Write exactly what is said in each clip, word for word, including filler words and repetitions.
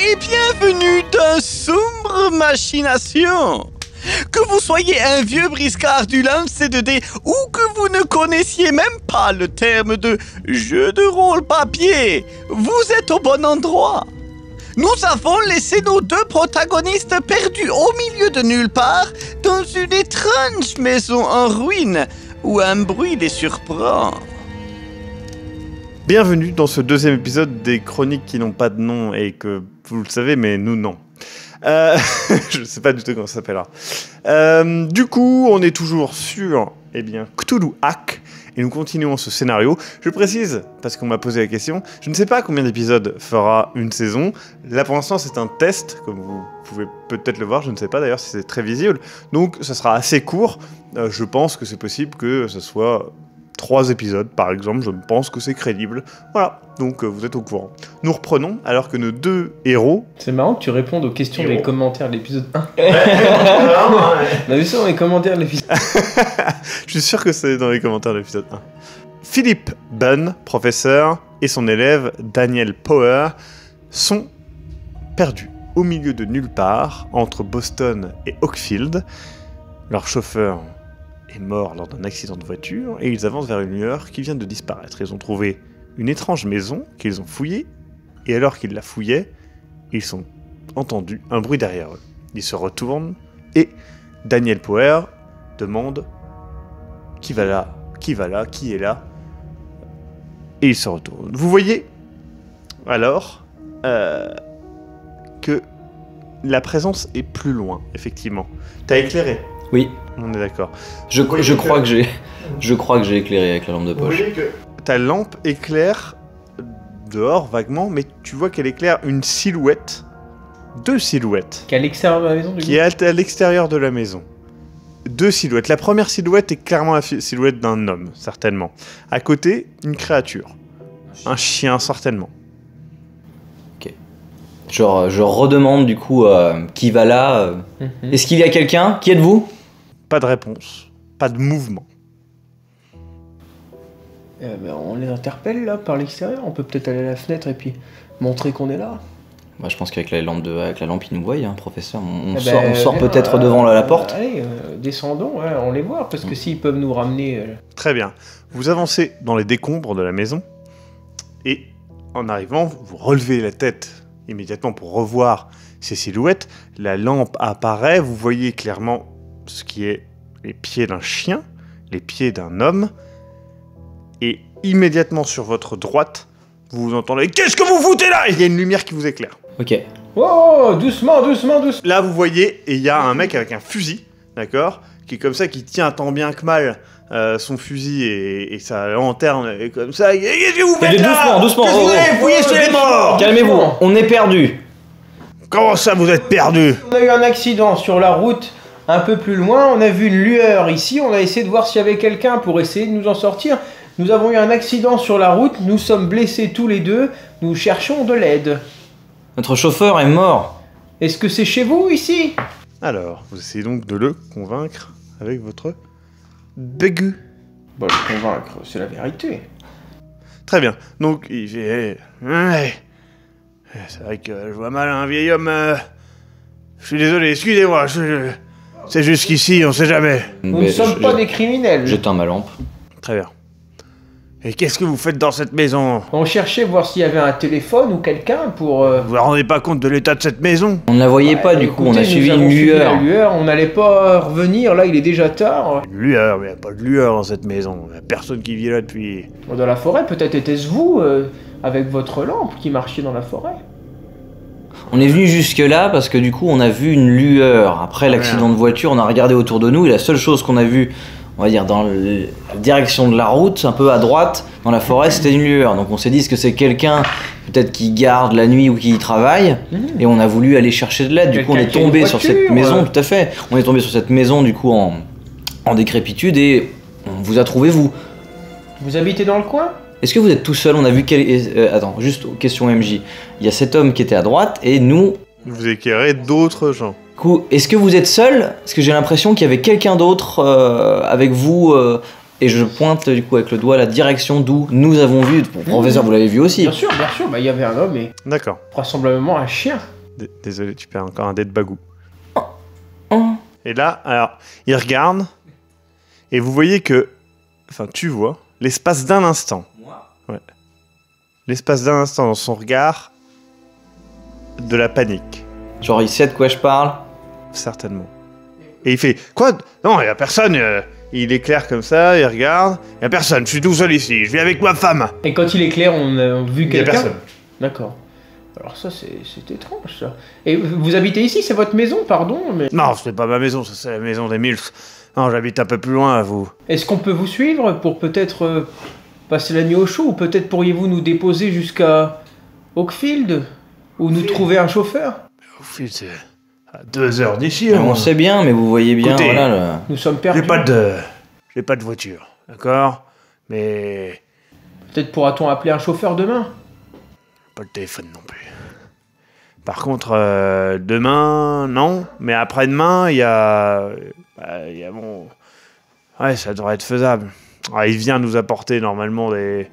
Et bienvenue dans Sombres Machinations. Que vous soyez un vieux briscard du lancer de dés ou que vous ne connaissiez même pas le terme de jeu de rôle papier, vous êtes au bon endroit. Nous avons laissé nos deux protagonistes perdus au milieu de nulle part dans une étrange maison en ruine où un bruit les surprend. Bienvenue dans ce deuxième épisode des chroniques qui n'ont pas de nom et que vous le savez, mais nous non. Euh, je ne sais pas du tout comment ça s'appellera. Euh, du coup, on est toujours sur eh bien, Cthulhu Hack et nous continuons ce scénario. Je précise, parce qu'on m'a posé la question, je ne sais pas combien d'épisodes fera une saison. Là pour l'instant, c'est un test, comme vous pouvez peut-être le voir, je ne sais pas d'ailleurs si c'est très visible. Donc ça sera assez court. Euh, je pense que c'est possible que ce soit... Trois épisodes, par exemple, je pense que c'est crédible. Voilà, donc euh, vous êtes au courant. Nous reprenons, alors que nos deux héros... C'est marrant que tu répondes aux questions héros. Des commentaires de l'épisode un. On a vu ça dans les commentaires de l'épisode un. Je suis sûr que c'est dans les commentaires de l'épisode un. Philippe Bunn, professeur, et son élève, Daniel Poer, sont perdus au milieu de nulle part, entre Boston et Oakfield. Leur chauffeur... est mort lors d'un accident de voiture et ils avancent vers une lueur qui vient de disparaître. Ils ont trouvé une étrange maison qu'ils ont fouillée et alors qu'ils la fouillaient, ils ont entendu un bruit derrière eux. Ils se retournent et Daniel Poer demande « Qui va là ? Qui va là ? Qui est là ?» Et ils se retournent. Vous voyez alors euh, que la présence est plus loin, effectivement. T'as éclairé ? Oui. On est d'accord. Je, je crois que j'ai, je crois que j'ai éclairé avec la lampe de poche. Que... Ta lampe éclaire dehors vaguement, mais tu vois qu'elle éclaire une silhouette, deux silhouettes. Qui est à l'extérieur de la maison. Du qui coup. Est à l'extérieur de la maison. Deux silhouettes. La première silhouette est clairement la silhouette d'un homme, certainement. À côté, une créature, un chien certainement. Ok. Genre, je redemande du coup euh, qui va là. Euh... Mm-hmm. Est-ce qu'il y a quelqu'un? Qui êtes-vous? Pas de réponse, pas de mouvement. Eh ben on les interpelle là par l'extérieur, on peut peut-être aller à la fenêtre et puis montrer qu'on est là. Bah, je pense qu'avec la lampe, de, avec la lampe ils nous voient, hein, professeur. On, eh sort, ben, on sort eh peut-être euh, devant euh, la, la porte. Allez, euh, descendons, hein, on les voit, parce que mmh. s'ils peuvent nous ramener... Euh... Très bien. Vous avancez dans les décombres de la maison et en arrivant, vous relevez la tête immédiatement pour revoir ces silhouettes. La lampe apparaît, vous voyez clairement... ce qui est les pieds d'un chien, les pieds d'un homme, et immédiatement sur votre droite, vous vous entendez « Qu'est-ce que vous foutez là ?» Il y a une lumière qui vous éclaire. Ok. Oh, doucement, doucement, doucement. Là, vous voyez, et il y a un mec avec un fusil, d'accord, qui est comme ça, qui tient tant bien que mal euh, son fusil et, et sa lanterne, et comme ça, « Qu'est-ce que vous faites là ?» Doucement, doucement. Qu'est-ce que vous avez fouillé chez les morts ? Calmez-vous, on est perdus. Comment ça, vous êtes perdus ? On a eu un accident sur la route. Un peu plus loin, on a vu une lueur ici, on a essayé de voir s'il y avait quelqu'un pour essayer de nous en sortir. Nous avons eu un accident sur la route, nous sommes blessés tous les deux, nous cherchons de l'aide. Notre chauffeur est mort. Est-ce que c'est chez vous, ici? Alors, vous essayez donc de le convaincre avec votre bégu. Bon, le convaincre, c'est la vérité. Très bien, donc il fait... C'est vrai que je vois mal un vieil homme... Je suis désolé, excusez-moi, je... C'est jusqu'ici, on sait jamais. Nous ne sommes pas des criminels. J'éteins ma lampe. Très bien. Et qu'est-ce que vous faites dans cette maison? On cherchait voir s'il y avait un téléphone ou quelqu'un pour... Euh... Vous vous rendez pas compte de l'état de cette maison? On ne la voyait bah, pas, du écoutez, coup, on a suivi une lueur. lueur. On n'allait pas revenir, là, il est déjà tard. Une lueur, mais il n'y a pas de lueur dans cette maison. Il n'y a personne qui vit là depuis... Dans la forêt, peut-être était-ce vous, euh, avec votre lampe, qui marchiez dans la forêt? On est venu jusque-là parce que du coup, on a vu une lueur. Après l'accident de voiture, on a regardé autour de nous et la seule chose qu'on a vue, on va dire, dans la direction de la route, un peu à droite, dans la forêt, c'était une lueur. Donc on s'est dit, est-ce que c'est quelqu'un, peut-être qui garde la nuit ou qui y travaille? Et on a voulu aller chercher de l'aide. Du coup, on est tombé sur cette maison, tout à fait. On est tombé sur cette maison, du coup, en, en décrépitude et on vous a trouvé, vous. Vous habitez dans le coin ? Est-ce que vous êtes tout seul? On a vu quel... Euh, attends, juste question M J. Il y a cet homme qui était à droite et nous, Vous éclairez d'autres gens. Du coup, est-ce que vous êtes seul? Parce que j'ai l'impression qu'il y avait quelqu'un d'autre euh, avec vous. Euh, et je pointe du coup avec le doigt la direction d'où nous avons vu. Bon, professeur, vous l'avez vu aussi. Bien sûr, bien sûr. Bah, il y avait un homme et... D'accord. Vraisemblablement un chien. D Désolé, tu perds encore un dé de bagou. Oh. Oh. Et là, alors, il regarde. Et vous voyez que... Enfin, tu vois, l'espace d'un instant. Moi ouais. L'espace d'un instant dans son regard... de la panique. Genre, il sait de quoi je parle? Certainement. Et il fait... Quoi? Non, il n'y a personne. euh, Il éclaire comme ça, il regarde. Il n'y a personne, je suis tout seul ici, je vis avec ma femme. Et quand il éclaire, on a vu quelqu'un? Il n'y a personne. D'accord. Alors ça, c'est étrange, ça. Et vous habitez ici? C'est votre maison, pardon mais... Non, ce n'est pas ma maison, c'est la maison des Mills. Non, j'habite un peu plus loin, à vous. Est-ce qu'on peut vous suivre pour peut-être euh, passer la nuit au chaud? Ou peut-être pourriez-vous nous déposer jusqu'à Oakfield? Ou nous trouver un chauffeur? Oakfield, c'est à deux heures d'ici. On sait bien, mais vous voyez bien, écoutez, voilà, là... nous sommes perdus. J'ai pas de, j'ai pas de voiture, d'accord? Mais... peut-être pourra-t-on appeler un chauffeur demain? Pas de téléphone non plus. Par contre, euh, demain, non. Mais après-demain, il y a... Bah, y a bon... Ouais, ça devrait être faisable. Alors, il vient nous apporter normalement des...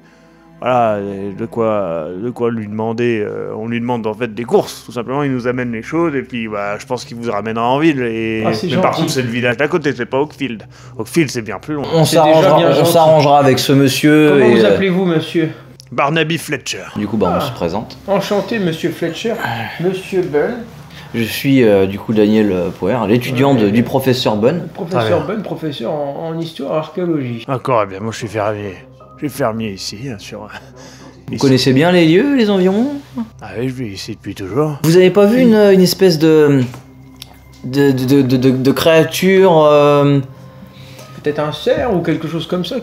Voilà, de quoi, de quoi lui demander. Euh, on lui demande en fait des courses, tout simplement. Il nous amène les choses et puis bah, je pense qu'il vous ramènera en ville. Et... Ah, mais par contre, c'est le village d'à côté, c'est pas Oakfield. Oakfield, c'est bien plus loin. On s'arrangera avec ce monsieur. Comment et... vous appelez-vous, monsieur? Barnaby Fletcher. Du coup, bah, ah, on se présente. Enchanté, monsieur Fletcher. Monsieur Bunn. Je suis euh, du coup Daniel Poer, l'étudiant ouais, du professeur Bunn. Professeur Bunn, professeur en, en histoire et archéologie. D'accord, eh bien, moi je suis fermier. Je suis fermier ici, bien sûr. Vous ici. Connaissez bien les lieux, les environs? Ah oui, je vis ici depuis toujours. Vous avez pas vu une, une espèce de... de, de, de, de, de créature... Euh... peut-être un cerf ou quelque chose comme ça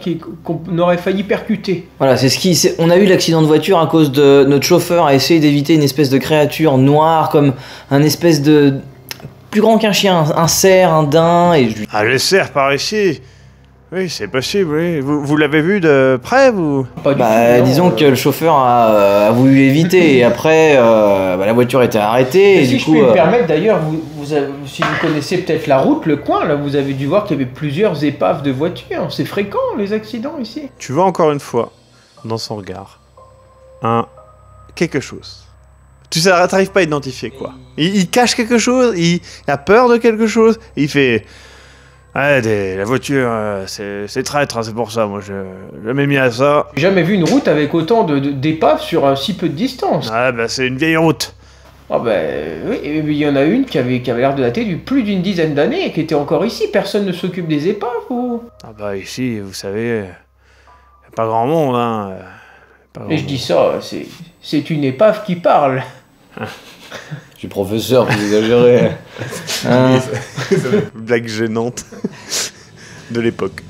qu'on aurait failli percuter? Voilà, c'est ce qui... on a eu l'accident de voiture à cause de... notre chauffeur a essayé d'éviter une espèce de créature noire, comme un espèce de... plus grand qu'un chien, un cerf, un daim, et... Je... Ah, le cerf par ici? Oui, c'est possible, oui. Vous, vous l'avez vu de près, vous? Pas du bah, tout, disons euh... que le chauffeur a, euh, a voulu éviter, et après, euh, bah, la voiture était arrêtée, mais et si du coup... Si je peux euh... me permettre, d'ailleurs, vous, vous avez, si vous connaissez peut-être la route, le coin, là, vous avez dû voir qu'il y avait plusieurs épaves de voitures. C'est fréquent, les accidents, ici. Tu vois, encore une fois, dans son regard, un... quelque chose. Tu sais, t'arrives pas à identifier, quoi. Il, il cache quelque chose, il a peur de quelque chose, il fait... Ouais, des, la voiture, euh, c'est traître, hein, c'est pour ça, moi je jamais mis à ça. J'ai jamais vu une route avec autant de d'épaves sur euh, si peu de distance. Ah bah c'est une vieille route. Ah bah oui, il y en a une qui avait, qui avait l'air de dater du plus d'une dizaine d'années et qui était encore ici, personne ne s'occupe des épaves ou... Ah bah ici, vous savez, y a pas grand monde, hein. Et je dis ça, c'est une épave qui parle. Je suis professeur, vous exagérez. Hein? Blague gênante de l'époque.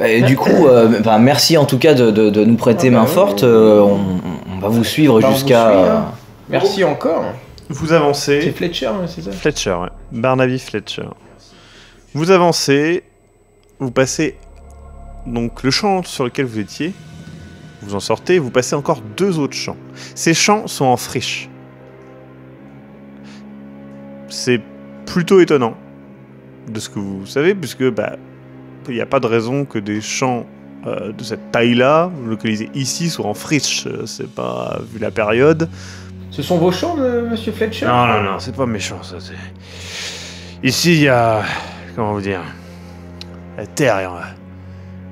Et du coup, euh, bah, merci en tout cas de, de, de nous prêter ah bah main oui, forte. Euh, on, on va vous suivre jusqu'à... Merci encore. Vous avancez. C'est Fletcher, c'est ça? Fletcher, ouais. Barnaby Fletcher. Vous avancez, vous passez donc le champ sur lequel vous étiez, vous en sortez, vous passez encore deux autres champs. Ces champs sont en friche. C'est plutôt étonnant de ce que vous savez, puisque bah, il n'y a pas de raison que des champs euh, de cette taille-là, localisés ici, soient en friche. C'est pas vu la période. Ce sont vos champs, monsieur Fletcher? Non, non, non, c'est pas méchant, ça. Ici, il y a... comment vous dire? La terre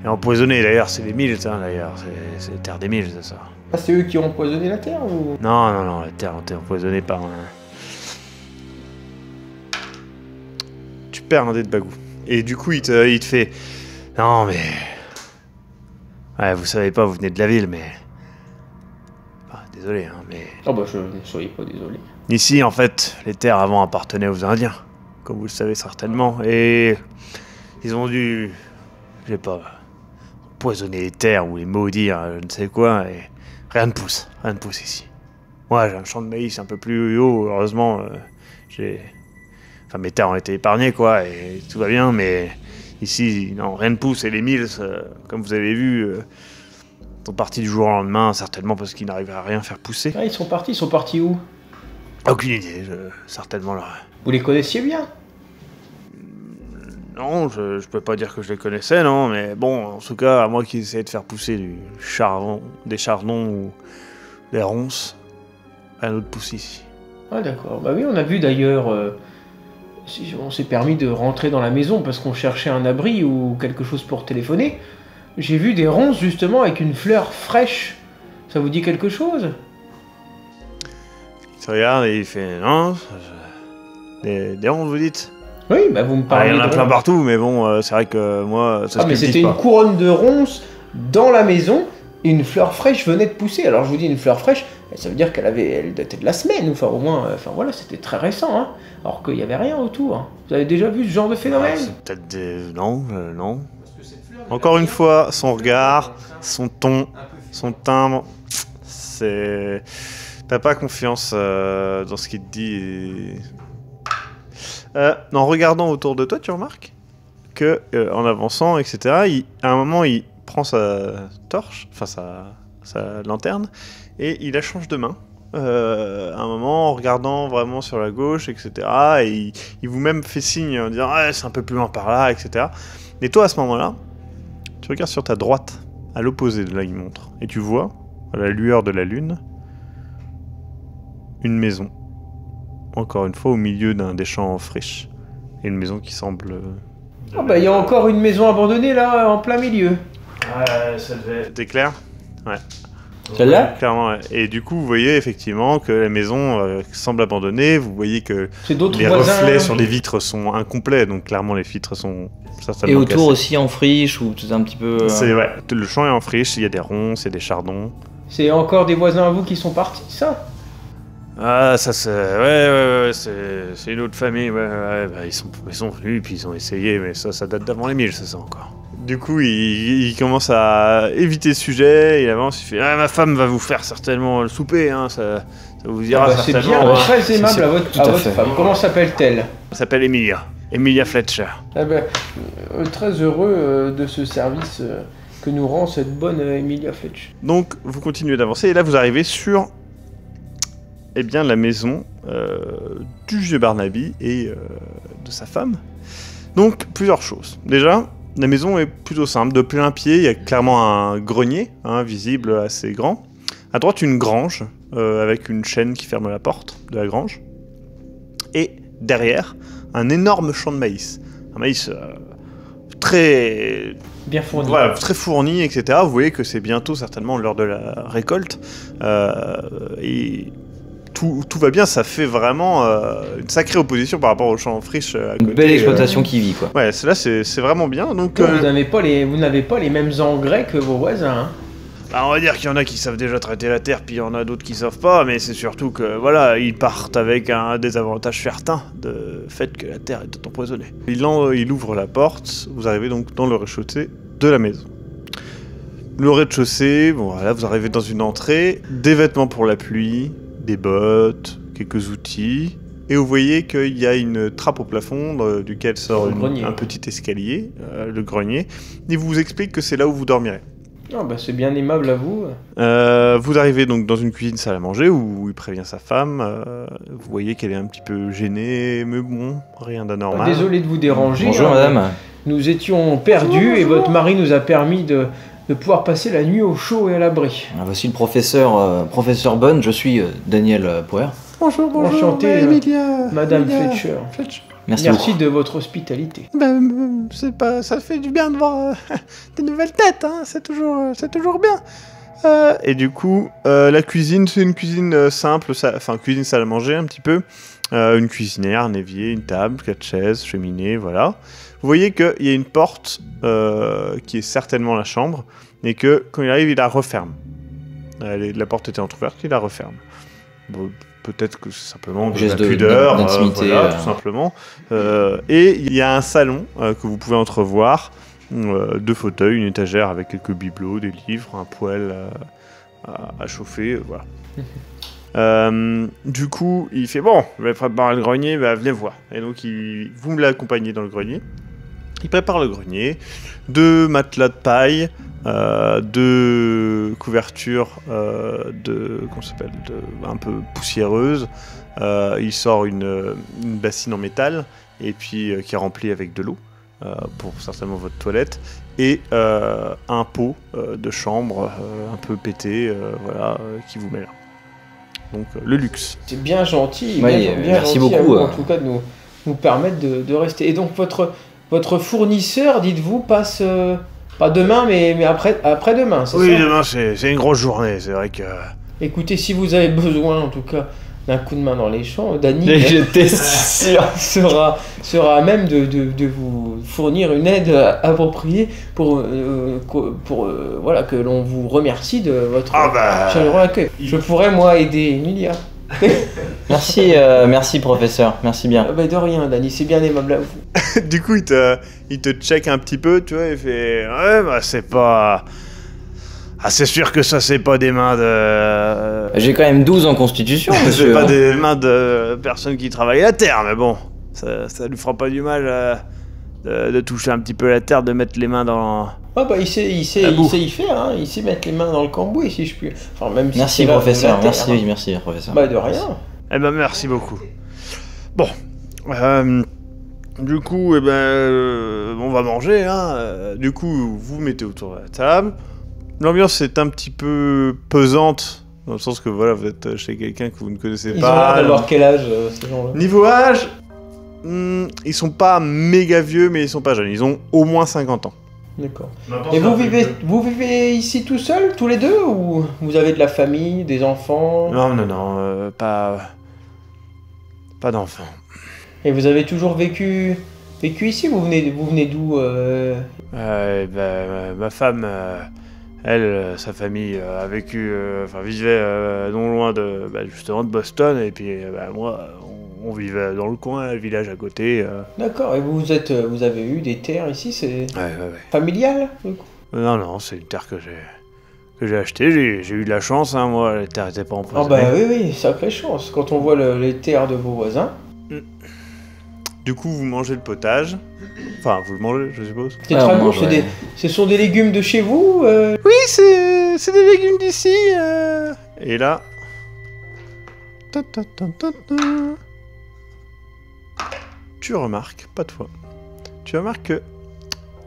est empoisonnée, d'ailleurs, c'est les Mills, hein, d'ailleurs. C'est la terre des Mills, c'est ça. Ah, c'est eux qui ont empoisonné la terre ou... Non, non, non, la terre a été empoisonnée par... Hein... perd un dé de bagou. Et du coup, il te, il te fait... Non, mais... Ouais, vous savez pas, vous venez de la ville, mais... Bah, désolé, hein, mais... Oh bah, je ne soyez pas désolé. Ici, en fait, les terres avant appartenaient aux Indiens, comme vous le savez certainement, et... Ils ont dû... Je sais pas... empoisonner les terres ou les maudire, je ne sais quoi, et... Rien ne pousse, rien ne pousse ici. Moi, j'ai un champ de maïs un peu plus haut, heureusement, euh, j'ai... Enfin, mes terres ont été épargnées, quoi, et tout va bien, mais ici, non, rien ne pousse, et les Mills, euh, comme vous avez vu, euh, sont partis du jour au lendemain, certainement parce qu'ils n'arrivaient à rien faire pousser. Ah, ils sont partis, ils sont partis où? Aucune idée, je... certainement là. Vous les connaissiez bien? Non, je, je peux pas dire que je les connaissais, non, mais bon, en tout cas, à moi qui essayais de faire pousser du chardon, des chardons ou des ronces, rien d'autre pousse ici. Ah d'accord, bah oui, on a vu d'ailleurs, euh, on s'est permis de rentrer dans la maison parce qu'on cherchait un abri ou quelque chose pour téléphoner. J'ai vu des ronces justement avec une fleur fraîche, ça vous dit quelque chose? Il se regarde et il fait, non, des, des ronces vous dites? Oui, bah vous me parlez. Ah, il y en a plein partout, mais bon, euh, c'est vrai que euh, moi, ça se ah, mais c'était une couronne de ronces dans la maison, et une fleur fraîche venait de pousser. Alors je vous dis une fleur fraîche, ça veut dire qu'elle avait, elle datait de la semaine, enfin au moins, euh, enfin voilà, c'était très récent, hein, alors qu'il n'y avait rien autour. Vous avez déjà vu ce genre de phénomène? Ah, peut-être des... non, euh, non. Encore une fois, son regard, son ton, son timbre, c'est... T'as pas confiance euh, dans ce qu'il te dit et... Euh, en regardant autour de toi, tu remarques que, euh, en avançant, et cetera, il, à un moment, il prend sa torche, enfin sa, sa lanterne, et il la change de main. Euh, à un moment, en regardant vraiment sur la gauche, et cetera, et il, il vous même fait signe en disant eh, c'est un peu plus loin par là, et cetera. Et toi, à ce moment-là, tu regardes sur ta droite, à l'opposé de là il montre, et tu vois, à la lueur de la lune, une maison. Encore une fois, au milieu d'un des champs en friche. Et une maison qui semble... Ah bah, il y a encore une maison abandonnée, là, en plein milieu. Ouais, ça devait... C'était clair? Ouais. Celle-là? Clairement, ouais. Et du coup, vous voyez, effectivement, que la maison euh, semble abandonnée. Vous voyez que les voisins... reflets sur les vitres sont incomplets, donc clairement, les vitres sont... Et autour cassées. Aussi en friche, ou tout un petit peu... Euh... C'est vrai. Ouais, le champ est en friche, il y a des ronces, il y a des chardons. C'est encore des voisins à vous qui sont partis, ça? Ah, ça c'est... Ouais, ouais, ouais, c'est une autre famille, ouais, ouais, bah, ils, sont... ils sont venus, puis ils ont essayé, mais ça, ça date d'avant les mille, c'est ça encore. Du coup, il... il commence à éviter le sujet, il avance, il fait « Ah, ma femme va vous faire certainement le souper, hein, ça, ça vous ira ah bah, certainement... » C'est bien, ouais. Très aimable à votre, à à votre femme. Comment s'appelle-t-elle? Elle s'appelle Emilia, Emilia Fletcher. Ah bah, euh, très heureux euh, de ce service euh, que nous rend cette bonne euh, Emilia Fletcher. Donc, vous continuez d'avancer, et là, vous arrivez sur... Eh bien, la maison euh, du vieux Barnaby et euh, de sa femme. Donc, plusieurs choses. Déjà, la maison est plutôt simple. De plein pied, il y a clairement un grenier, hein, visible, assez grand. À droite, une grange, euh, avec une chaîne qui ferme la porte de la grange. Et derrière, un énorme champ de maïs. Un maïs euh, très... bien fourni. Voilà, très fourni, et cetera. Vous voyez que c'est bientôt, certainement, l'heure de la récolte. Euh, et... Tout, tout va bien, ça fait vraiment euh, une sacrée opposition par rapport au champ en friche. Euh, à côté, une belle exploitation euh... qui vit, quoi. Ouais, là c'est vraiment bien. Donc, euh... vous n'avez pas, pas les mêmes engrais que vos voisins. Hein. Bah, on va dire qu'il y en a qui savent déjà traiter la terre, puis il y en a d'autres qui savent pas, mais c'est surtout que, voilà, ils partent avec un désavantage certain de fait que la terre est empoisonnée. Il, en, il ouvre la porte, vous arrivez donc dans le rez-de-chaussée de la maison. Le rez-de-chaussée, bon, voilà, vous arrivez dans une entrée, des vêtements pour la pluie, des bottes, quelques outils, et vous voyez qu'il y a une trappe au plafond euh, duquel sort une, un petit escalier, euh, le grenier, et vous explique que c'est là où vous dormirez. Oh, bah c'est bien aimable à vous. Euh, vous arrivez donc dans une cuisine salle à manger où il prévient sa femme, euh, vous voyez qu'elle est un petit peu gênée, mais bon, rien d'anormal. Bah, désolé de vous déranger. Bonjour hein, madame. Nous étions perdus bonjour, et bonjour. Votre mari nous a permis de... de pouvoir passer la nuit au chaud et à l'abri. Ah, voici le professeur, euh, professeur Bunn, je suis euh, Daniel Poer. Bonjour, bonjour, enchanté, euh, Emilia, Madame Emilia Fletcher. Fletcher. Merci, Merci de votre hospitalité. Ben, c'est pas, ça fait du bien de voir euh, des nouvelles têtes, hein, c'est toujours, c'est toujours bien. Euh, et du coup, euh, la cuisine, c'est une cuisine euh, simple, enfin cuisine salle à manger un petit peu. Euh, une cuisinière, un évier, une table, quatre chaises, cheminée, voilà. Vous voyez qu'il y a une porte euh, qui est certainement la chambre, et que quand il arrive, il la referme. Elle est, la porte était entrouverte, il la referme. Bon, peut-être que c'est simplement de la pudeur, euh, voilà, euh... tout simplement. Euh, et il y a un salon euh, que vous pouvez entrevoir, euh, deux fauteuils, une étagère avec quelques bibelots, des livres, un poêle euh, à, à chauffer, euh, voilà. Euh, du coup, il fait bon, je vais préparer le grenier, bah, venez voir. Et donc, il, vous me l'accompagnez dans le grenier. Il prépare le grenier, deux matelas de paille, euh, deux couvertures euh, de, comment ça s'appelle, de, un peu poussiéreuses. Euh, il sort une, une bassine en métal et puis euh, qui est remplie avec de l'eau euh, pour certainement votre toilette et euh, un pot euh, de chambre euh, un peu pété, euh, voilà, euh, qui vous met là. Donc euh, le luxe. C'est bien gentil. Ouais, bien, euh, bien merci gentil beaucoup. Vous, en tout cas, de nous, nous permettre de, de rester. Et donc votre votre fournisseur, dites-vous, passe euh, pas demain, mais mais après après demain. C'est oui, ça demain c'est c'est une grosse journée. C'est vrai que. Écoutez, si vous avez besoin, en tout cas. D'un coup de main dans les champs, Dany sera, sera à même de, de, de vous fournir une aide appropriée pour, euh, pour euh, voilà, que l'on vous remercie de votre ah bah... chaleureux accueil. Je pourrais, moi, aider Emilia. Merci, euh, merci professeur, merci bien. Ah bah de rien, Dany, c'est bien aimable à vous. Du coup, il te, il te check un petit peu, tu vois, il fait « Ouais, bah c'est pas... » Ah, c'est sûr que ça, c'est pas des mains de... J'ai quand même douze en constitution, monsieur. C'est pas des mains de personnes qui travaillent la terre, mais bon, ça, ça lui fera pas du mal euh, de, de toucher un petit peu la terre, de mettre les mains dans... Ah bah, il sait, il sait, il sait y faire, hein. Il sait mettre les mains dans le cambouis, si je puis... Enfin, même si merci, professeur, merci, oui, merci, professeur. Bah, de rien. Merci. Eh ben, merci beaucoup. Bon, euh... Du coup, eh ben, euh, on va manger, hein. Du coup, vous mettez autour de la table... L'ambiance est un petit peu pesante, dans le sens que voilà, vous êtes chez quelqu'un que vous ne connaissez ils pas. Ils ont l'air d'avoir quel âge, euh, ces gens-là? Niveau âge, hmm, ils sont pas méga vieux, mais ils sont pas jeunes. Ils ont au moins cinquante ans. D'accord. Et vous vivez, vous vivez ici tout seul, tous les deux, ou vous avez de la famille, des enfants? Non, non, non, euh, pas... Pas d'enfants. Et vous avez toujours vécu... Vécu ici? Vous venez, vous venez d'où euh... euh, bah, ma femme... Euh... Elle, euh, sa famille euh, a vécu, enfin euh, vivait euh, non loin de, bah, justement de Boston, et puis euh, bah, moi, on, on vivait dans le coin, le village à côté. Euh. D'accord. Et vous êtes, vous avez eu des terres ici, c'est ouais, ouais, ouais. familial du coup? Non, non, c'est une terre que j'ai, que j'ai achetée. J'ai eu de la chance, hein, moi, les terres n'étaient pas empoisonnées. Ah bah oui, oui, sacrée chance. Quand on voit le, les terres de vos voisins. Mm. Du coup, vous mangez le potage. Enfin, vous le mangez, je suppose. C'est très bon, c'est des... Ce sont des légumes de chez vous euh... Oui, c'est... C'est des légumes d'ici euh... Et là... Ta -ta -ta -ta -ta. Tu remarques, pas toi, tu remarques que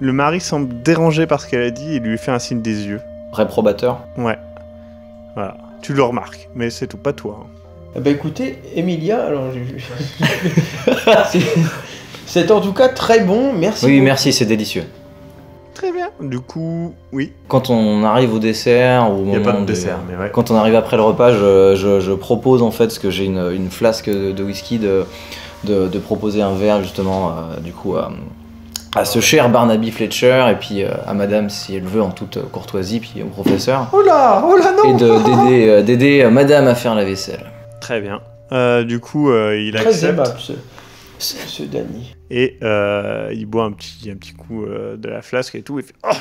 le mari semble dérangé par ce qu'elle a dit et lui fait un signe des yeux. Réprobateur. Ouais. Voilà. Tu le remarques, mais c'est tout, pas toi. Hein. Bah écoutez, Emilia, alors j'ai c'est en tout cas très bon, merci. Oui, beaucoup. Merci, c'est délicieux. Très bien. Du coup, oui. Quand on arrive au dessert, au moment il n'y a pas de dessert, de... mais ouais. Quand on arrive après le repas, je, je, je propose en fait, parce que j'ai une, une flasque de, de whisky, de, de, de proposer un verre justement, euh, du coup, à, à ce cher Barnaby Fletcher, et puis euh, à madame, si elle veut, en toute courtoisie, puis au professeur. Oh là, oh là, non. Et d'aider euh, madame à faire la vaisselle. Très bien. Euh, du coup, euh, il très accepte. Aimable, ce, ce, ce Dany. Et euh, il boit un petit, un petit coup euh, de la flasque et tout. Et fait, oh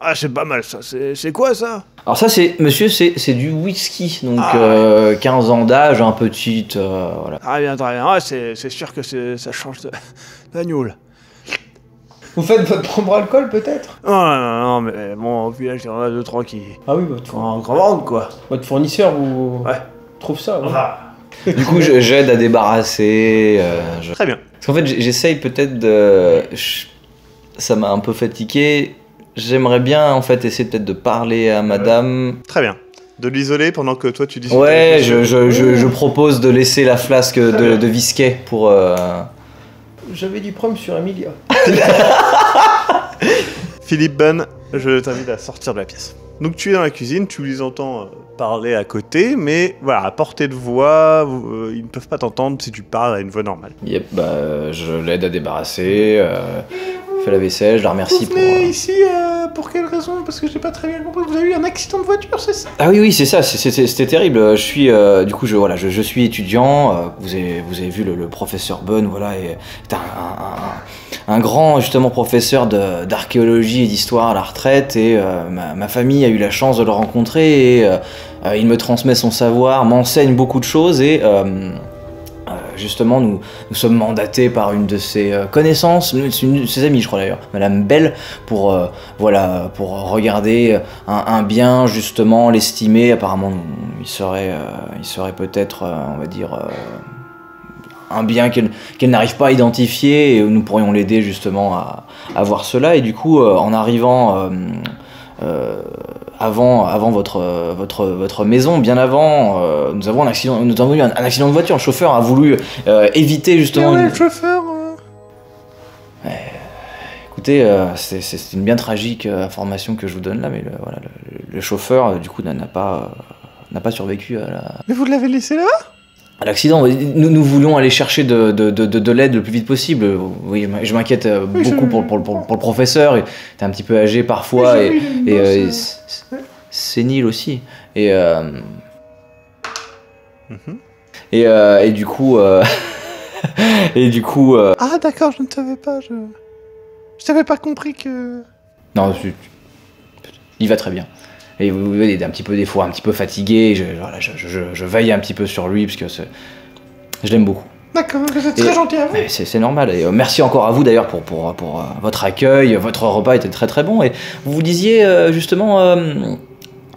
ah, c'est pas mal ça. C'est quoi ça? Alors ça, c'est monsieur, c'est du whisky. Donc ah, euh, ouais. quinze ans d'âge, un petit. Euh, voilà. Ah bien, très bien. Ah, c'est sûr que ça change d'agneau là. Vous faites votre propre alcool peut-être? Non, non, non, mais bon, au village, il y en a deux, trois qui. Ah oui, votre fournisseur. Quoi. Votre fournisseur, vous. Ouais. Trouve ça, ouais. Ah. Du coup, j'aide à débarrasser. Euh, je... Très bien. Parce qu'en fait, j'essaye peut-être de. Je... Ça m'a un peu fatigué. J'aimerais bien, en fait, essayer peut-être de parler à madame. Très bien. De l'isoler pendant que toi tu dis. Ouais, je, je, je, je propose de laisser la flasque de, de Visquet pour. Euh... J'avais du prom sur Emilia. Philippe Bunn, je t'invite à sortir de la pièce. Donc tu es dans la cuisine, tu les entends parler à côté, mais voilà, à portée de voix, euh, ils ne peuvent pas t'entendre si tu parles à une voix normale. Yep, bah, je l'aide à débarrasser, euh, fais la vaisselle, je la remercie vous venez pour... Euh... ici, euh, pour quelle raison? Parce que j'ai pas très bien compris, vous avez eu un accident de voiture, c'est ça? Ah oui, oui, c'est ça, c'était terrible, je suis, euh, du coup, je, voilà, je, je suis étudiant, euh, vous, avez, vous avez vu le, le professeur Bunn, voilà, et, et un, un, un, un grand, justement, professeur d'archéologie et d'histoire à la retraite, et euh, ma, ma famille a eu la chance de le rencontrer, et... Euh, il me transmet son savoir, m'enseigne beaucoup de choses et euh, Euh, justement, nous, nous sommes mandatés par une de ses euh, connaissances, une de ses amies, je crois d'ailleurs, Madame Bell, pour, euh, voilà, pour regarder un, un bien, justement, l'estimer. Apparemment, il serait, euh, il serait peut-être, euh, on va dire, euh, un bien qu'elle qu'elle n'arrive pas à identifier, et nous pourrions l'aider, justement, à, à voir cela. Et du coup, euh, en arrivant... Euh, euh, Avant, avant votre, votre, votre maison, bien avant, euh, nous avons un accident, nous avons eu un, un accident de voiture. Le chauffeur a voulu euh, éviter justement. Ouais, une... le chauffeur. Euh... Écoutez, euh, c'est une bien tragique information que je vous donne là, mais le, voilà, le, le chauffeur euh, du coup n'a pas, euh, n'a pas survécu à la. Mais vous l'avez laissé là? À l'accident. Nous, nous voulions aller chercher de, de, de, de l'aide le plus vite possible. Oui, je m'inquiète oui, beaucoup pour, pour, pour, pour le professeur. Il était un petit peu âgé parfois et, et, et euh, sénile aussi. Et, euh, mm-hmm. et, euh, et du coup... Euh, et du coup... Euh, ah d'accord, je ne savais pas. Je ne savais pas compris que... Non, je... il va très bien. Et vous voyez, il est un petit peu des fois un petit peu fatigué, je, voilà, je, je, je veille un petit peu sur lui, parce que je l'aime beaucoup. D'accord, vous êtes très gentil à vous. C'est normal, et euh, merci encore à vous d'ailleurs pour, pour, pour euh, votre accueil, votre repas était très très bon, et vous vous disiez euh, justement, euh,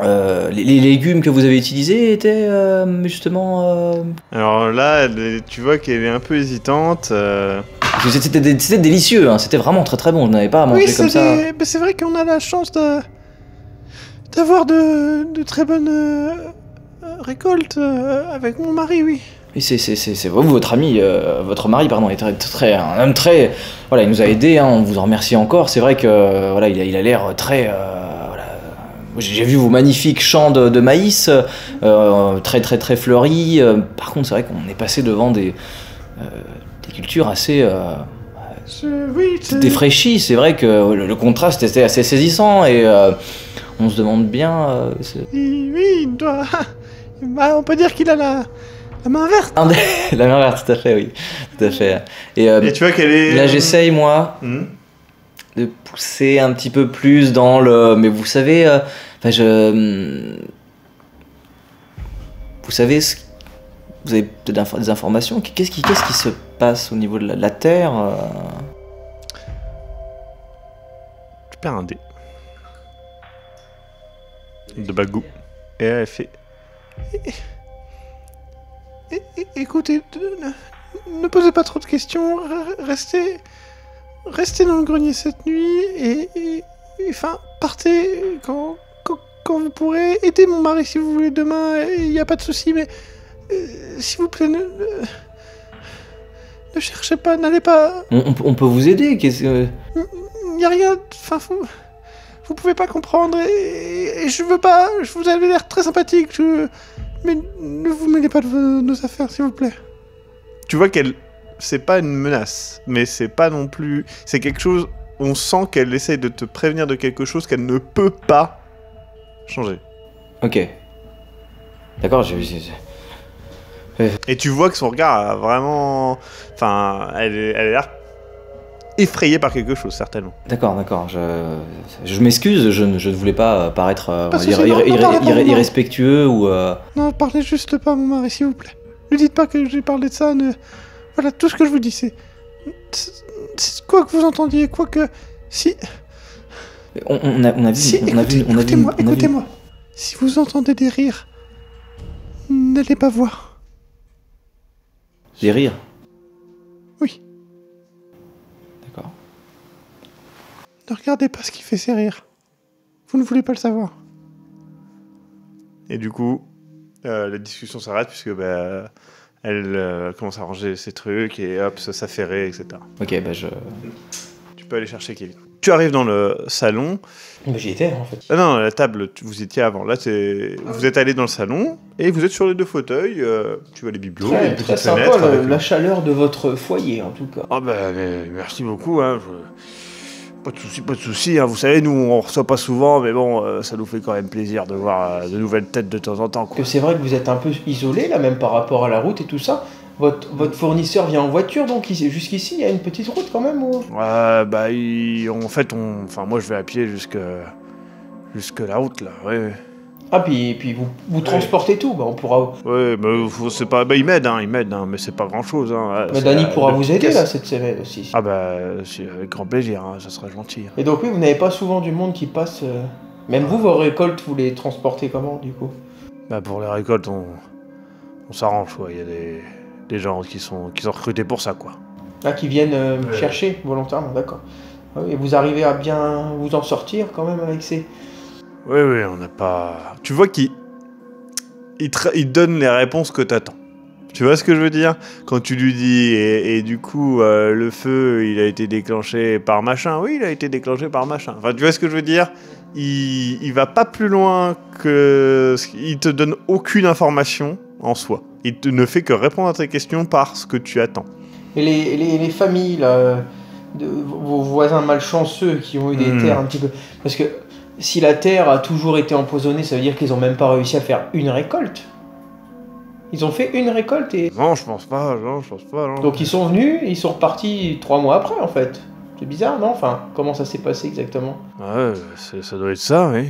euh, les, les légumes que vous avez utilisés étaient euh, justement... Euh... Alors là, tu vois qu'elle est un peu hésitante... Euh... C'était délicieux, hein, c'était vraiment très très bon, je n'avais pas à manger oui, comme ça. Oui, c'est vrai qu'on a la chance de... d'avoir de, de très bonnes euh, récoltes euh, avec mon mari, oui. Oui, c'est c'est votre ami, euh, votre mari, pardon, est très, très un homme très, voilà, il nous a aidé, hein, on vous en remercie encore. C'est vrai que voilà, il a il a l'air très, euh, voilà, j'ai vu vos magnifiques champs de, de maïs, euh, très très très fleuris. Par contre, c'est vrai qu'on est passé devant des euh, des cultures assez euh, oui, défraîchies. C'est vrai que le, le contraste était assez saisissant et euh, on se demande bien... Euh, oui, oui, il doit... Bah, on peut dire qu'il a la... la main verte. La main verte, tout à fait, oui. Tout à fait. Et, euh, Et tu vois qu'elle est... Là, j'essaye, moi, mmh. de pousser un petit peu plus dans le... Mais vous savez... Euh... Enfin, je... Vous savez... Ce... Vous avez peut-être des informations. Qu'est-ce qui... Qu'est-ce qui se passe au niveau de la, la Terre euh... Tu perds un dé. De bagou. Et elle fait... Écoutez, ne, ne posez pas trop de questions, restez, restez dans le grenier cette nuit, et, et, et enfin, partez quand, quand, quand vous pourrez, aidez mon mari si vous voulez demain, il n'y a pas de souci, mais euh, s'il vous plaît, ne, ne, ne cherchez pas, n'allez pas... On, on peut vous aider, qu'est-ce que... Il n'y a rien, enfin... Faut... Vous pouvez pas comprendre, et, et je veux pas, je vous avez l'air très sympathique, je, mais ne vous mêlez pas de vos, nos affaires, s'il vous plaît. Tu vois qu'elle, c'est pas une menace, mais c'est pas non plus, c'est quelque chose, on sent qu'elle essaye de te prévenir de quelque chose qu'elle ne peut pas changer. Ok. D'accord, j'ai vu... Et tu vois que son regard a vraiment, enfin, elle, elle a l'air... effrayé par quelque chose, certainement. D'accord, d'accord. Je, je m'excuse, je ne je voulais pas paraître euh, ir, ir, ir, non, ir, ir, irrespectueux ou... Euh... Non, parlez juste pas à mon mari, s'il vous plaît. Ne dites pas que j'ai parlé de ça. Ne... Voilà, tout ce que je vous dis, c'est... Quoi que vous entendiez, quoi que... Si... On, on, a, on a vu... Si, on a écoutez, vu on a écoutez-moi, écoutez-moi. Si vous entendez des rires, n'allez pas voir. Des rires? Oui. Ne regardez pas ce qui fait ses rires. Vous ne voulez pas le savoir. Et du coup, euh, la discussion s'arrête puisque bah, elle euh, commence à ranger ses trucs et hop, ça s'affairait, et cetera. Ok, bah je... Tu peux aller chercher Kevin. Tu arrives dans le salon. Mais j'y étais en fait. Ah non, la table, vous étiez avant. Là, c'est... Ah, vous êtes allé dans le salon et vous êtes sur les deux fauteuils. Euh, tu vois les bibelots. Très, très sympa le, la chaleur de votre foyer en tout cas. Ah bah mais, merci beaucoup. Hein, je... Pas de soucis, pas de soucis, hein. Vous savez, nous, on reçoit pas souvent, mais bon, euh, ça nous fait quand même plaisir de voir euh, de nouvelles têtes de temps en temps. Quoi. Que c'est vrai que vous êtes un peu isolé, là, même par rapport à la route et tout ça. Votre, votre fournisseur vient en voiture, donc jusqu'ici, il y a une petite route quand même ou... euh, bah, il, en fait, on, enfin, moi, je vais à pied jusque, jusque la route, là, oui. Ah, puis, puis vous, vous transportez oui. tout, bah on pourra... Oui, mais c'est pas... Bah, il m'aide, hein, il m'aide, hein, mais c'est pas grand-chose, hein. Mais Dani pourra vous aider, là, cette semaine, aussi. Ah bah, avec grand plaisir, hein, ça sera gentil. Hein. Et donc, oui, vous n'avez pas souvent du monde qui passe... Euh... Même vous, vos récoltes, vous les transportez comment, du coup? Bah, pour les récoltes, on, on s'arrange, quoi. Il y a des, des gens qui sont... qui sont recrutés pour ça, quoi. Ah, qui viennent euh, oui. chercher, volontairement, d'accord. Et vous arrivez à bien vous en sortir, quand même, avec ces... Oui, oui, on n'a pas... Tu vois qu'il il te... il donne les réponses que t'attends. Tu vois ce que je veux dire? Quand tu lui dis, et, et du coup, euh, le feu, il a été déclenché par machin. Oui, il a été déclenché par machin. Enfin, tu vois ce que je veux dire? Il... il va pas plus loin que... Il te donne aucune information en soi. Il te... ne fait que répondre à tes questions par ce que tu attends. Et les, les, les familles, là, de... vos voisins malchanceux qui ont eu des mmh. terres un petit peu... Parce que... Si la terre a toujours été empoisonnée, ça veut dire qu'ils n'ont même pas réussi à faire une récolte. Ils ont fait une récolte et... Non, je pense pas, non, je pense pas, non. Donc ils sont venus, et ils sont repartis trois mois après, en fait. C'est bizarre, non? Enfin, comment ça s'est passé exactement? Ouais, ça doit être ça, oui.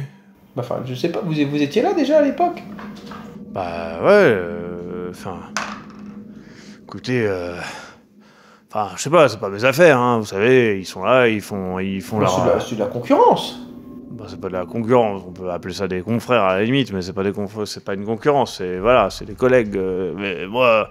Bah, enfin, je sais pas, vous, vous étiez là déjà à l'époque? Bah, ouais, enfin... Euh, écoutez, euh... Enfin, je sais pas, c'est pas mes affaires, hein, vous savez, ils sont là, ils font, ils font leur... C'est de la, c'est de la concurrence. C'est pas de la concurrence, on peut appeler ça des confrères à la limite, mais c'est pas des c'est pas une concurrence, c'est voilà, c'est des collègues. Euh, mais moi,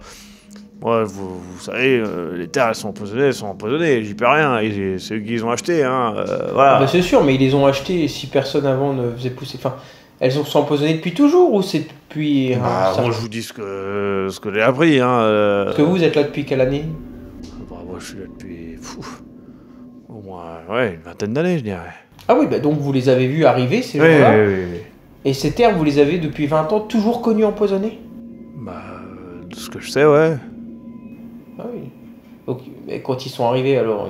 moi, vous, vous savez, euh, les terres elles sont empoisonnées, elles sont empoisonnées, j'y peux rien. C'est eux qui les ont achetées, hein. Euh, voilà. Ah bah c'est sûr, mais ils les ont achetées si personne avant ne faisait pousser. Enfin, elles sont empoisonnées depuis toujours ou c'est depuis. Moi, bah, hein, bon, je vous dis ce que ce que j'ai appris, hein. Euh... Parce que vous, vous êtes là depuis quelle année? Bah, moi, je suis là depuis Pouf. au moins, ouais, une vingtaine d'années, je dirais. Ah oui, bah donc vous les avez vus arriver, ces oui, gens-là. Oui, oui. Et ces terres, vous les avez depuis vingt ans toujours connues empoisonnées? Bah, de ce que je sais, ouais. Ah oui. Donc, mais quand ils sont arrivés, alors,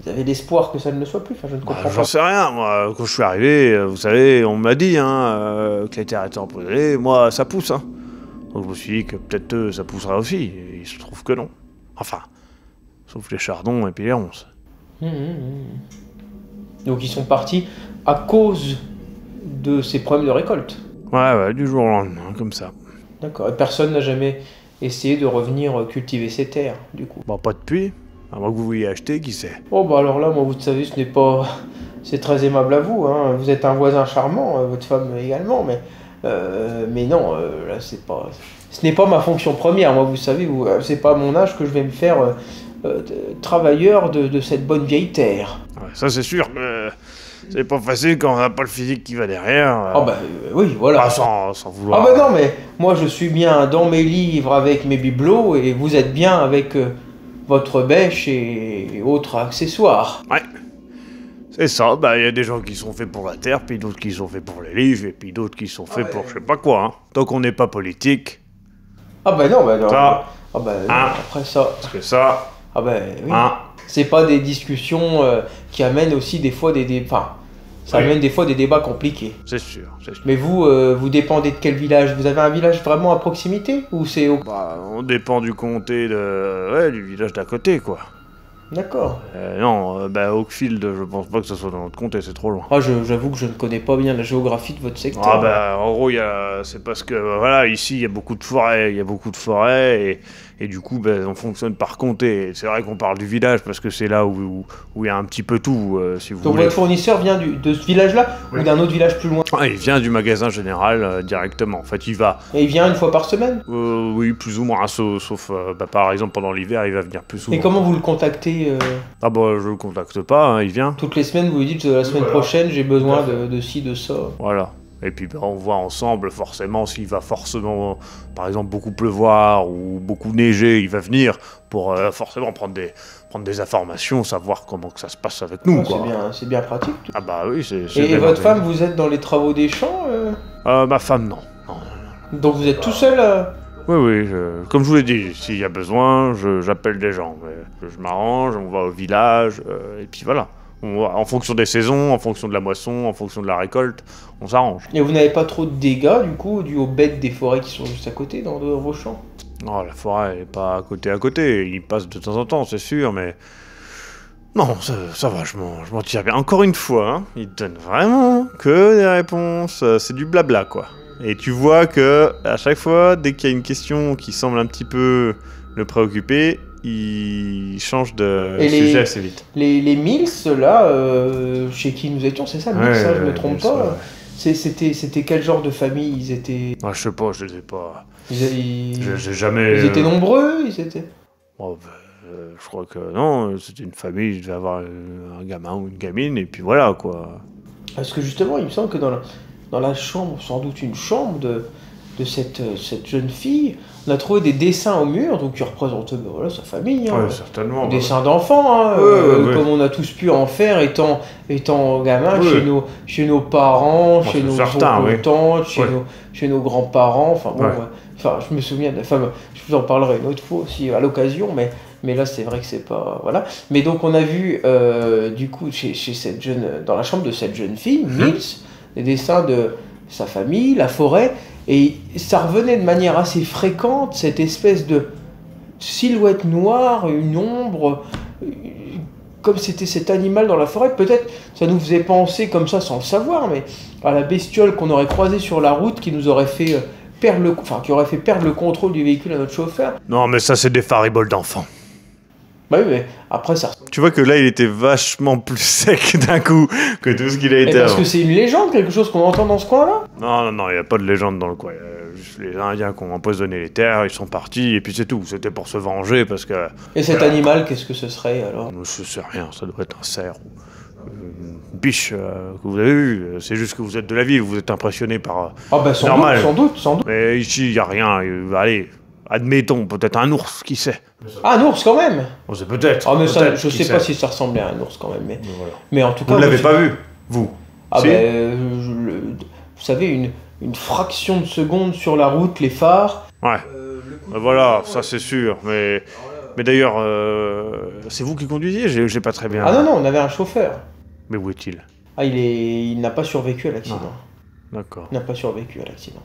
ils avaient l'espoir que ça ne le soit plus. Enfin, je ne comprends bah, pas. J'en sais rien, moi. Quand je suis arrivé, vous savez, on m'a dit hein, que les terres étaient empoisonnées. Moi, ça pousse, hein. Donc je me suis dit que peut-être eux, ça poussera aussi. Et il se trouve que non. Enfin, sauf les chardons et puis les ronces. Mmh, mmh. Donc ils sont partis à cause de ces problèmes de récolte. Ouais, ouais, du jour au lendemain, comme ça. D'accord, et personne n'a jamais essayé de revenir cultiver ces terres, du coup? Bah, pas depuis, à moins que vous vouliez acheter, qui sait. Oh, bah alors là, moi, vous savez, ce n'est pas... C'est très aimable à vous, hein, vous êtes un voisin charmant, votre femme également, mais... Euh, mais non, euh, là, c'est pas... Ce n'est pas ma fonction première, moi, vous savez, vous... c'est pas à mon âge que je vais me faire... Euh... Euh, travailleurs de, de cette bonne vieille terre. Ouais, ça c'est sûr, mais c'est pas facile quand on n'a pas le physique qui va derrière. Ah euh... oh bah euh, oui, voilà. Ah, sans, sans vouloir. Ah bah non, mais moi je suis bien dans mes livres avec mes bibelots et vous êtes bien avec euh, votre bêche et, et autres accessoires. Ouais, c'est ça, bah il y a des gens qui sont faits pour la terre, puis d'autres qui sont faits pour les livres, et puis d'autres qui sont faits ah, pour ouais. je sais pas quoi. Hein. Tant qu'on n'est pas politique... Ah bah non, bah non. Ça, ah bah non, hein, après ça... Parce que ça... Ah ben oui, hein? C'est pas des discussions euh, qui amènent aussi des fois des débats, ça oui. amène des fois des débats compliqués. C'est sûr, c'est sûr. Mais vous, euh, vous dépendez de quel village? Vous avez un village vraiment à proximité ou c'est au... Bah, on dépend du comté de... Ouais, du village d'à côté, quoi. D'accord. Euh, non, euh, bah Oakfield, je pense pas que ce soit dans notre comté, c'est trop loin. Ah, j'avoue que je ne connais pas bien la géographie de votre secteur. Ah bah, en gros, c'est parce que, bah, voilà, ici, il y a beaucoup de forêts, il y a beaucoup de forêts, et, et du coup, bah, on fonctionne par comté. C'est vrai qu'on parle du village, parce que c'est là où il y a un petit peu tout, euh, si vous Donc, voulez. Donc votre fournisseur vient du, de ce village-là, oui. ou d'un autre village plus loin? Ah, il vient du magasin général euh, directement, en fait, il va... Et il vient une fois par semaine? euh, Oui, plus ou moins, sauf, sauf euh, bah, par exemple, pendant l'hiver, il va venir plus souvent. Et comment vous le contactez? Euh... Ah bah je le contacte pas, hein, il vient. Toutes les semaines vous lui dites la semaine voilà. prochaine j'ai besoin de, de ci, de ça. Voilà. Et puis bah, on voit ensemble forcément s'il va forcément, par exemple beaucoup pleuvoir ou beaucoup neiger, il va venir pour euh, forcément prendre des, prendre des informations, savoir comment que ça se passe avec nous. Ah, quoi. C'est bien, c'est bien pratique. Tout. Ah bah oui c'est... Et, et votre femme vous êtes dans les travaux des champs euh... Euh, ma femme non. Non, non, non. Donc vous êtes tout seul euh... Oui, oui, je, comme je vous l'ai dit, s'il y a besoin, j'appelle des gens. Je, je m'arrange, on va au village, euh, et puis voilà. On va, en fonction des saisons, en fonction de la moisson, en fonction de la récolte, on s'arrange. Et vous n'avez pas trop de dégâts, du coup, dû aux bêtes des forêts qui sont juste à côté, dans, dans vos champs? Non, la forêt n'est pas à côté à côté, il passe de temps en temps, c'est sûr, mais... Non, ça, ça va, je m'en tire bien. Encore une fois, hein, il donne vraiment que des réponses. C'est du blabla, quoi. Et tu vois que à chaque fois, dès qu'il y a une question qui semble un petit peu le préoccuper, il change de et sujet les, assez vite. Les, les Mills, là, euh, chez qui nous étions, c'est ça, Mills, ouais, ça, je ne ouais, me trompe pas. C'était quel genre de famille ils étaient? Ah, je sais pas, je sais pas. Ils, ils... J'ai jamais... Ils étaient nombreux, ils étaient... Oh, bah... Je crois que non, c'était une famille, je devais avoir un gamin ou une gamine, et puis voilà, quoi. Parce que justement, il me semble que dans la, dans la chambre, sans doute une chambre de, de cette, cette jeune fille, on a trouvé des dessins au mur, donc qui représentent ben voilà, sa famille. Hein, ouais, certainement. Des dessins ouais. d'enfants, hein, ouais, euh, ouais. comme on a tous pu en faire, étant, étant gamin, ouais. chez, nos, chez nos parents, bon, chez, nos certain, oui. tantes, chez, ouais. nos, chez nos grands-parents, enfin bon... Ouais. Ouais. Enfin, je me souviens, enfin, je vous en parlerai une autre fois aussi à l'occasion, mais, mais là c'est vrai que c'est pas... Voilà. Mais donc on a vu, euh, du coup, chez, chez cette jeune, dans la chambre de cette jeune fille, Mills, les dessins de sa famille, la forêt, et ça revenait de manière assez fréquente, cette espèce de silhouette noire, une ombre, comme c'était cet animal dans la forêt, peut-être ça nous faisait penser comme ça sans le savoir, mais à la bestiole qu'on aurait croisée sur la route qui nous aurait fait... Le, enfin, qui aurait fait perdre le contrôle du véhicule à notre chauffeur. Non, mais ça, c'est des fariboles d'enfants. Bah oui, mais après, ça... Tu vois que là, il était vachement plus sec d'un coup que tout ce qu'il a été avant. Parce que c'est une légende, quelque chose qu'on entend dans ce coin-là? Non, non, non, il n'y a pas de légende dans le coin. Les Indiens qui ont empoisonné les terres, ils sont partis, et puis c'est tout. C'était pour se venger, parce que... Et cet alors... animal, qu'est-ce que ce serait, alors? Je sais rien, ça doit être un cerf ou... Une biche euh, que vous avez eue, c'est juste que vous êtes de la ville, vous êtes impressionné par... Euh, ah bah sans normal. doute, sans doute, sans doute. Mais ici, il n'y a rien, euh, allez, admettons, peut-être un ours, qui sait. Ah, un ours quand même. On sait peut-être. Ah mais peut ça, je sais pas sait. si ça ressemblait à un ours quand même, mais, mais, voilà. mais en tout cas... Vous ne l'avez pas vu, vous? Ah si. ben, euh, je, le, vous savez, une, une fraction de seconde sur la route, les phares... Ouais, euh, ben voilà, ça c'est sûr, mais... Mais d'ailleurs, euh, c'est vous qui conduisiez? J'ai pas très bien... Ah non, non, on avait un chauffeur. Mais où est-il? Ah, il est... il n'a pas survécu à l'accident. D'accord. Il n'a pas survécu à l'accident.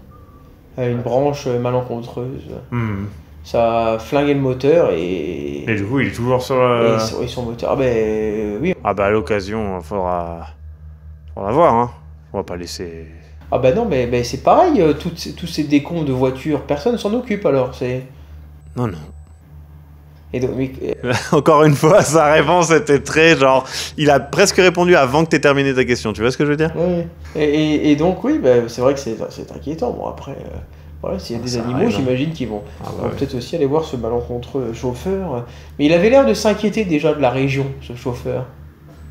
Une ouais. branche malencontreuse. Mmh. Ça a flingué le moteur et... Et du coup, il est toujours sur la... Et son, et son moteur. Ah ben, oui. Ah ben, à l'occasion, il faudra... faudra voir, hein. On va pas laisser... Ah ben non, mais, mais c'est pareil. Toutes ces, tous ces décombres de voitures, personne s'en occupe, alors, c'est... Non, non. Et donc, mais... Encore une fois, sa réponse était très genre... Il a presque répondu avant que tu aies terminé ta question, tu vois ce que je veux dire? Oui, et, et, et donc oui, bah, c'est vrai que c'est inquiétant. Bon après, euh, voilà, s'il y a des ça animaux, j'imagine qu'ils vont, ah, bah, vont oui. peut-être aussi aller voir ce malencontreux chauffeur. Mais il avait l'air de s'inquiéter déjà de la région, ce chauffeur.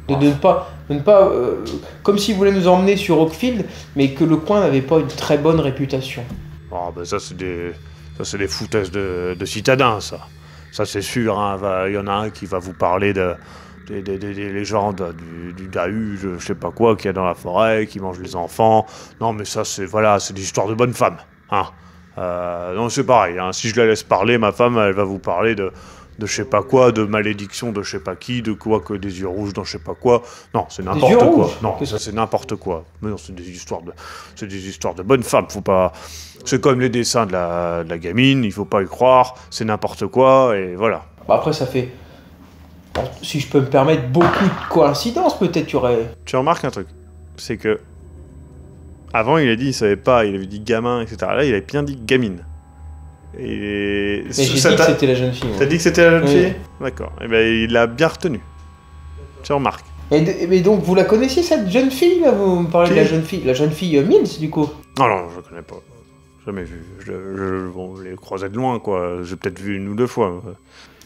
De, de ne pas... De ne pas euh, comme s'il voulait nous emmener sur Oakfield, mais que le coin n'avait pas une très bonne réputation. Ah bah ça c'est des, des foutaises de, de citadins, ça. Ça c'est sûr, hein, va, y en a un qui va vous parler de, des de, de, de, de légendes du, du Dahu, je, je sais pas quoi, qu'il y a dans la forêt, qui mange les enfants. Non mais ça c'est voilà, c'est des histoires de bonnes femmes. Hein. Euh, non c'est pareil, hein, si je la laisse parler, ma femme elle va vous parler de, de je sais pas quoi, de malédiction de je sais pas qui, de quoi que des yeux rouges dans je sais pas quoi. Non, c'est n'importe quoi. Non, ça c'est n'importe quoi. Mais non, c'est des histoires de, c'est des histoires de bonnes femmes, faut pas... C'est comme les dessins de la, de la gamine, il faut pas y croire, c'est n'importe quoi, et voilà. Bah après, ça fait, si je peux me permettre, beaucoup de coïncidences, peut-être tu aurais... Tu remarques un truc, c'est que... Avant, il a dit, il savait pas, il avait dit gamin, et cetera. Là, il avait bien dit gamine. Et... Mais j'ai dit que c'était la jeune fille. T'as dit que c'était la jeune oui. fille? D'accord. Et ben, il l'a bien retenu. Tu remarques. Et, et donc, vous la connaissiez, cette jeune fille, là? Vous me parlez qui? De la jeune fille. La jeune fille euh, Mills, du coup? Non, oh, non, je connais pas. Jamais vu. Je, je, bon, je les croisais de loin, quoi. J'ai peut-être vu une ou deux fois.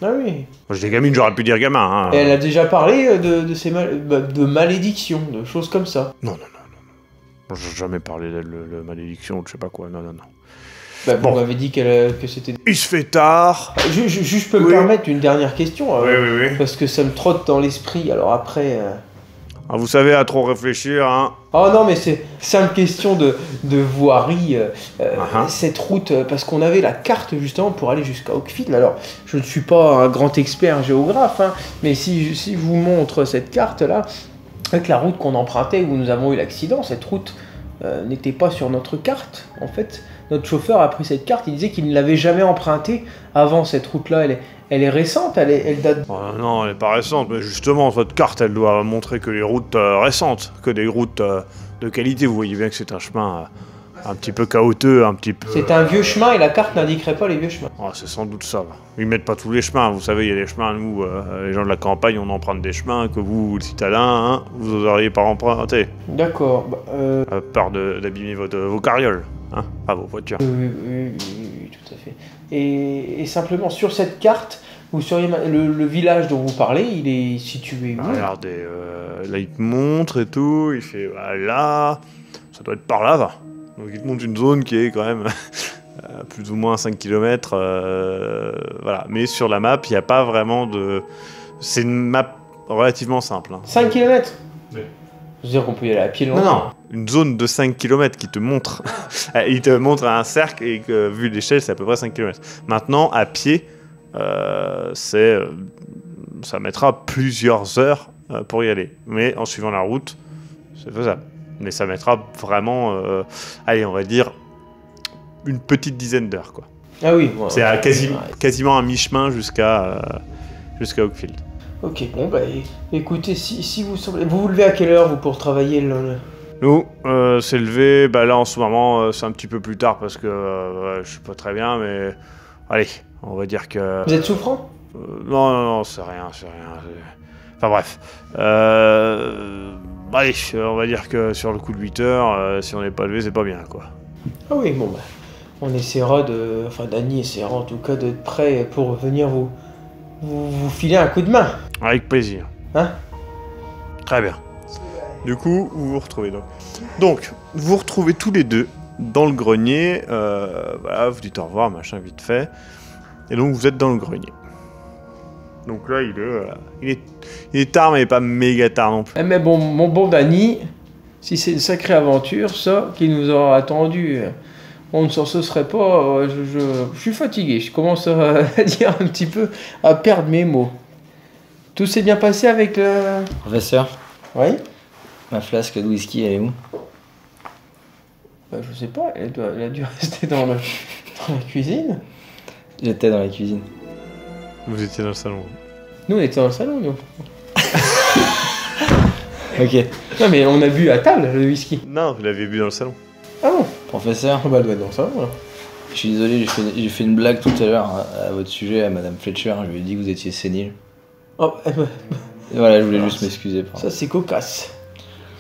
Ah oui. Moi, j'étais gamine, j'aurais pu dire gamin. Hein. Et elle a déjà parlé de, de ces mal, de malédictions, de choses comme ça. Non, non, non, non. J'ai jamais parlé de, de, de malédiction ou je sais pas quoi. Non, non, non. Bah, bon. Vous m'avez dit qu'elle, que c'était... Il se fait tard. Je, je, je peux oui. me permettre une dernière question. Oui, euh, oui, oui. Parce que ça me trotte dans l'esprit. Alors après... Euh... Ah, vous savez, à trop réfléchir, hein. Oh non, mais c'est simple question de, de voirie, euh, uh-huh. cette route, parce qu'on avait la carte justement pour aller jusqu'à Oakfield. Alors, je ne suis pas un grand expert géographe, hein, mais si, si je vous montre cette carte-là, avec la route qu'on empruntait où nous avons eu l'accident, cette route euh, n'était pas sur notre carte, en fait. notre chauffeur a pris cette carte, il disait qu'il ne l'avait jamais empruntée avant. Cette route-là, elle est, elle est récente, elle, est, elle date... Euh, non, elle n'est pas récente, mais justement, cette carte, elle doit montrer que les routes euh, récentes, que des routes euh, de qualité, vous voyez bien que c'est un chemin... Euh... un petit peu chaotique, un petit peu... C'est un vieux chemin et la carte n'indiquerait pas les vieux chemins. Oh, c'est sans doute ça. Ils mettent pas tous les chemins, vous savez, il y a des chemins, nous, euh, les gens de la campagne, on emprunte des chemins que vous, le citadin, hein, vous n'auriez pas emprunté. D'accord, bah, euh... À part d'abîmer vos carrioles, hein, pas vos voitures. Oui, oui, oui, oui, oui, tout à fait. Et, et simplement, sur cette carte, vous seriez... Le, le village dont vous parlez, il est situé où? Ah, regardez, euh, là, il te montre et tout, il fait, bah, là, ça doit être par là, va. Donc il te montre une zone qui est quand même plus ou moins cinq kilomètres, euh, voilà. Mais sur la map, il n'y a pas vraiment de... C'est une map relativement simple. Hein. cinq kilomètres? Oui. Je veux dire qu'on peut y aller à pied loin. Non, non. Une zone de cinq kilomètres qui te montre... il te montre un cercle et que, vu l'échelle, c'est à peu près cinq kilomètres. Maintenant, à pied, euh, c'est... ça mettra plusieurs heures pour y aller. Mais en suivant la route, c'est faisable. Mais ça mettra vraiment, euh, allez, on va dire, une petite dizaine d'heures, quoi. Ah oui. Bon, c'est ouais, quasi, ouais. quasiment à mi-chemin jusqu'à euh, jusqu'à Oakfield. Ok, bon, bah, écoutez, si, si vous semblez... Vous vous levez à quelle heure, vous, pour travailler le... Nous, euh, c'est levé, bah là, en ce moment, euh, c'est un petit peu plus tard, parce que euh, ouais, je suis pas très bien, mais... Allez, on va dire que... Vous êtes souffrant? euh, Non, non, non, c'est rien, c'est rien. Enfin, bref. Euh... Allez, on va dire que sur le coup de huit heures, euh, si on n'est pas levé, c'est pas bien, quoi. Ah oui, bon, bah, on essaiera de... Enfin, Dany essaiera en tout cas d'être prêt pour venir vous, vous... vous filer un coup de main. Avec plaisir. Hein? Très bien. Du coup, vous vous retrouvez donc. Donc, vous vous retrouvez tous les deux dans le grenier. Euh, voilà, vous dites au revoir, machin, vite fait. Et donc, vous êtes dans le grenier. Donc là, il est, euh, il, est, il est tard, mais il est pas méga tard non plus. Mais bon, mon bon Dany, si c'est une sacrée aventure, ça, qui nous aura attendu, on ne s'en serait pas... Je, je, je suis fatigué, je commence à, à dire un petit peu, à perdre mes mots. Tout s'est bien passé avec le... Professeur? Oui? Ma flasque de whisky, elle est où? Bah, je sais pas, elle, doit, elle a dû rester dans, le, dans la cuisine. J'étais dans la cuisine. Vous étiez dans le salon. Nous, on était dans le salon, nous. Ok. Non, mais on a bu à table, le whisky. Non, vous l'avez bu dans le salon. Ah bon? Professeur? Bah, elle doit être dans le salon, là. Je suis désolé, j'ai fait une blague tout à l'heure à votre sujet, à Madame Fletcher. Je lui ai dit que vous étiez sénile. Oh, bah... Et voilà, je voulais alors, juste m'excuser. Ça, c'est cocasse.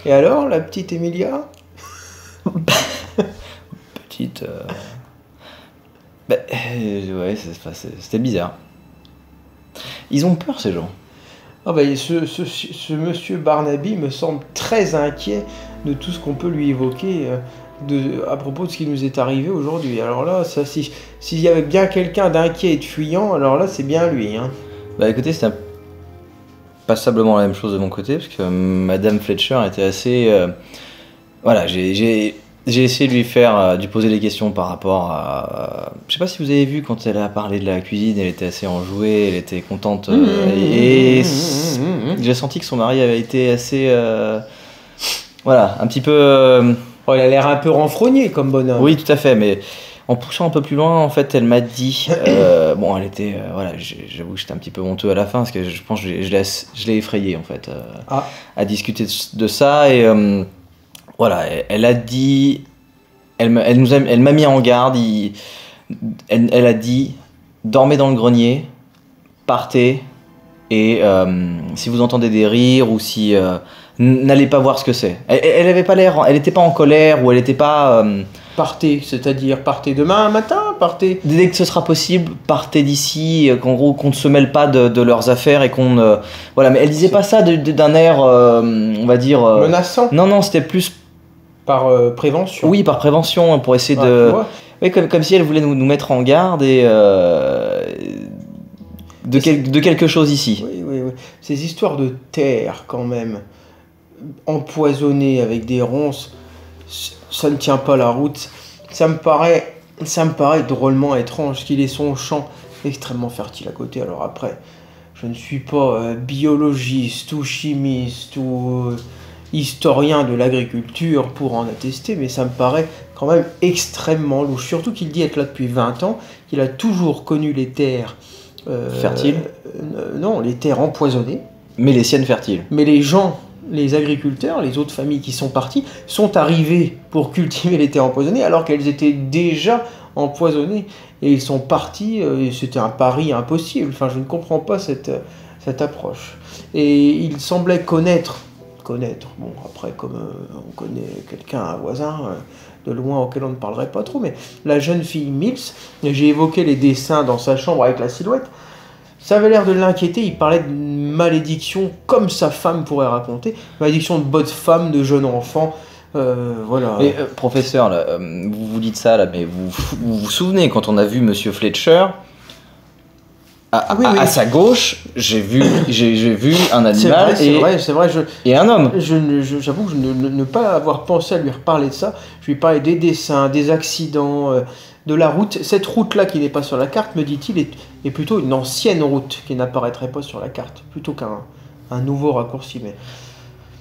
Et alors, la petite Emilia? Petite... Euh... Bah, euh, ouais, c'était bizarre. Ils ont peur, ces gens. Ah bah, ce, ce, ce monsieur Barnaby me semble très inquiet de tout ce qu'on peut lui évoquer de, à propos de ce qui nous est arrivé aujourd'hui. Alors là, ça, si, s'il y avait bien quelqu'un d'inquiet et de fuyant, alors là, c'est bien lui. Hein. Bah écoutez, c'est passablement la même chose de mon côté, parce que Madame Fletcher était assez... Euh, voilà, j'ai essayé de lui faire, euh, de lui poser des questions par rapport à... Je sais pas si vous avez vu, quand elle a parlé de la cuisine, elle était assez enjouée, elle était contente. Euh, et mmh, mmh, mmh. J'ai senti que son mari avait été assez... Euh, voilà, un petit peu... Euh... Oh, elle a l'air un peu renfrognée comme bonhomme. Oui, tout à fait, mais en poussant un peu plus loin, en fait, elle m'a dit... Euh, bon, elle était... Euh, voilà, j'avoue que j'étais un petit peu honteux à la fin, parce que je pense que je l'ai effrayée, en fait, euh, ah. à discuter de ça. Et euh, voilà, elle, elle a dit... Elle m'a mis en garde, il... Elle, elle a dit, dormez dans le grenier, partez, et euh, si vous entendez des rires, ou si... Euh, n'allez pas voir ce que c'est. Elle n'avait pas l'air, elle n'était pas en colère, ou elle n'était pas... Euh, partez, c'est-à-dire partez demain matin, partez... Dès que ce sera possible, partez d'ici, qu'en gros, qu'on ne se mêle pas de, de leurs affaires, et qu'on... Euh, voilà, mais elle disait pas ça d'un air, euh, on va dire... Euh, menaçant. Non, non, c'était plus... Par euh, prévention. Oui, par prévention, pour essayer ah, de... Oui, comme, comme si elle voulait nous, nous mettre en garde et euh, de, quel, de quelque chose ici. Oui, oui, oui. Ces histoires de terre, quand même, empoisonnées avec des ronces, ça ne tient pas la route. Ça me paraît, ça me paraît drôlement étrange qu'il ait son champ extrêmement fertile à côté. Alors après, je ne suis pas euh, biologiste ou chimiste ou... Euh, historien de l'agriculture pour en attester, mais ça me paraît quand même extrêmement louche. Surtout qu'il dit être là depuis vingt ans, qu'il a toujours connu les terres... Euh, fertiles euh, Non, les terres empoisonnées. Mais les siennes fertiles. Mais les gens, les agriculteurs, les autres familles qui sont parties, sont arrivés pour cultiver les terres empoisonnées alors qu'elles étaient déjà empoisonnées. Et ils sont partis, euh, c'était un pari impossible. Enfin, je ne comprends pas cette, cette approche. Et il semblait connaître... connaître, bon après comme euh, on connaît quelqu'un, un voisin euh, de loin auquel on ne parlerait pas trop, mais la jeune fille Mills, j'ai évoqué les dessins dans sa chambre avec la silhouette, ça avait l'air de l'inquiéter, il parlait de malédiction comme sa femme pourrait raconter, malédiction de bonne femme, de jeune enfant, euh, voilà. Mais euh, professeur, là, euh, vous vous dites ça là, mais vous vous, vous souvenez quand on a vu monsieur Fletcher, À, ah oui, à, oui. à sa gauche, j'ai vu, j'ai, j'ai vu un animal vrai, et, vrai, vrai, je, et un homme. J'avoue je, je, que je ne, ne, ne pas avoir pensé à lui reparler de ça. Je lui parlais des dessins, des accidents, euh, de la route. Cette route-là qui n'est pas sur la carte, me dit-il, est, est plutôt une ancienne route qui n'apparaîtrait pas sur la carte, plutôt qu'un un nouveau raccourci. Mais,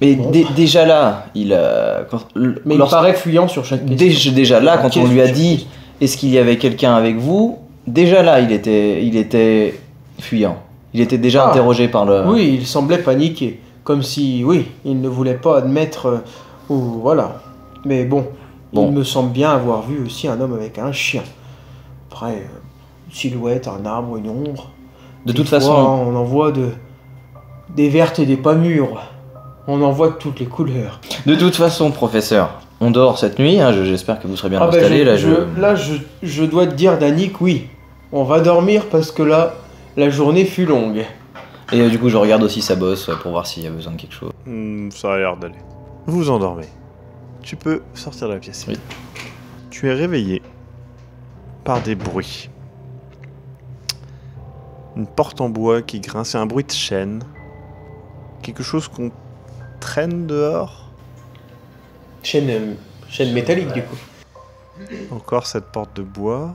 mais bon. déjà là, il, euh, quand, mais il paraît fuyant sur chaque question. Déjà là, quand on lui a dit « Est-ce qu'il y avait quelqu'un avec vous ?» Déjà là, il était, il était fuyant. Il était déjà ah, interrogé par le... Oui, il semblait paniquer. Comme si, oui, il ne voulait pas admettre... Euh, ou voilà. Mais bon, bon, il me semble bien avoir vu aussi un homme avec un chien. Après, une silhouette, un arbre, une ombre... De toute façon... On en voit de, des vertes et des pas mûres. On en voit de toutes les couleurs. De toute façon, professeur... On dort cette nuit, hein, j'espère que vous serez bien ah installé. Bah je, là, je, là je, je dois te dire, Danick, oui, on va dormir parce que là, la journée fut longue. Et euh, du coup, je regarde aussi sa bosse pour voir s'il y a besoin de quelque chose. Mmh, ça a l'air d'aller. Vous vous endormez. Tu peux sortir de la pièce. Oui. Tu es réveillé par des bruits. Une porte en bois qui grince, un bruit de chaîne. Quelque chose qu'on traîne dehors. Chaîne, chaîne métallique, ouais. Du coup. Encore cette porte de bois.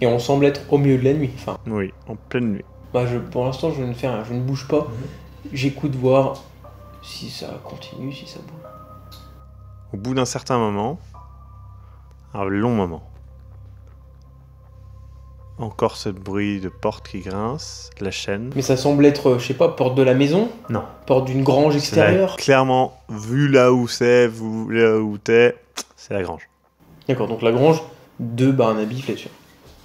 Et on semble être au milieu de la nuit. Enfin, oui, en pleine nuit. Bah je, pour l'instant, je ne fais rien. Je ne bouge pas. Mm-hmm. J'écoute voir si ça continue, si ça bouge. Au bout d'un certain moment, un long moment, encore ce bruit de porte qui grince, la chaîne. Mais ça semble être, je sais pas, porte de la maison? Non. Porte d'une grange extérieure? La... Clairement, vu là où c'est, vu là où t'es, c'est la grange. D'accord, donc la grange de Barnaby Fletcher.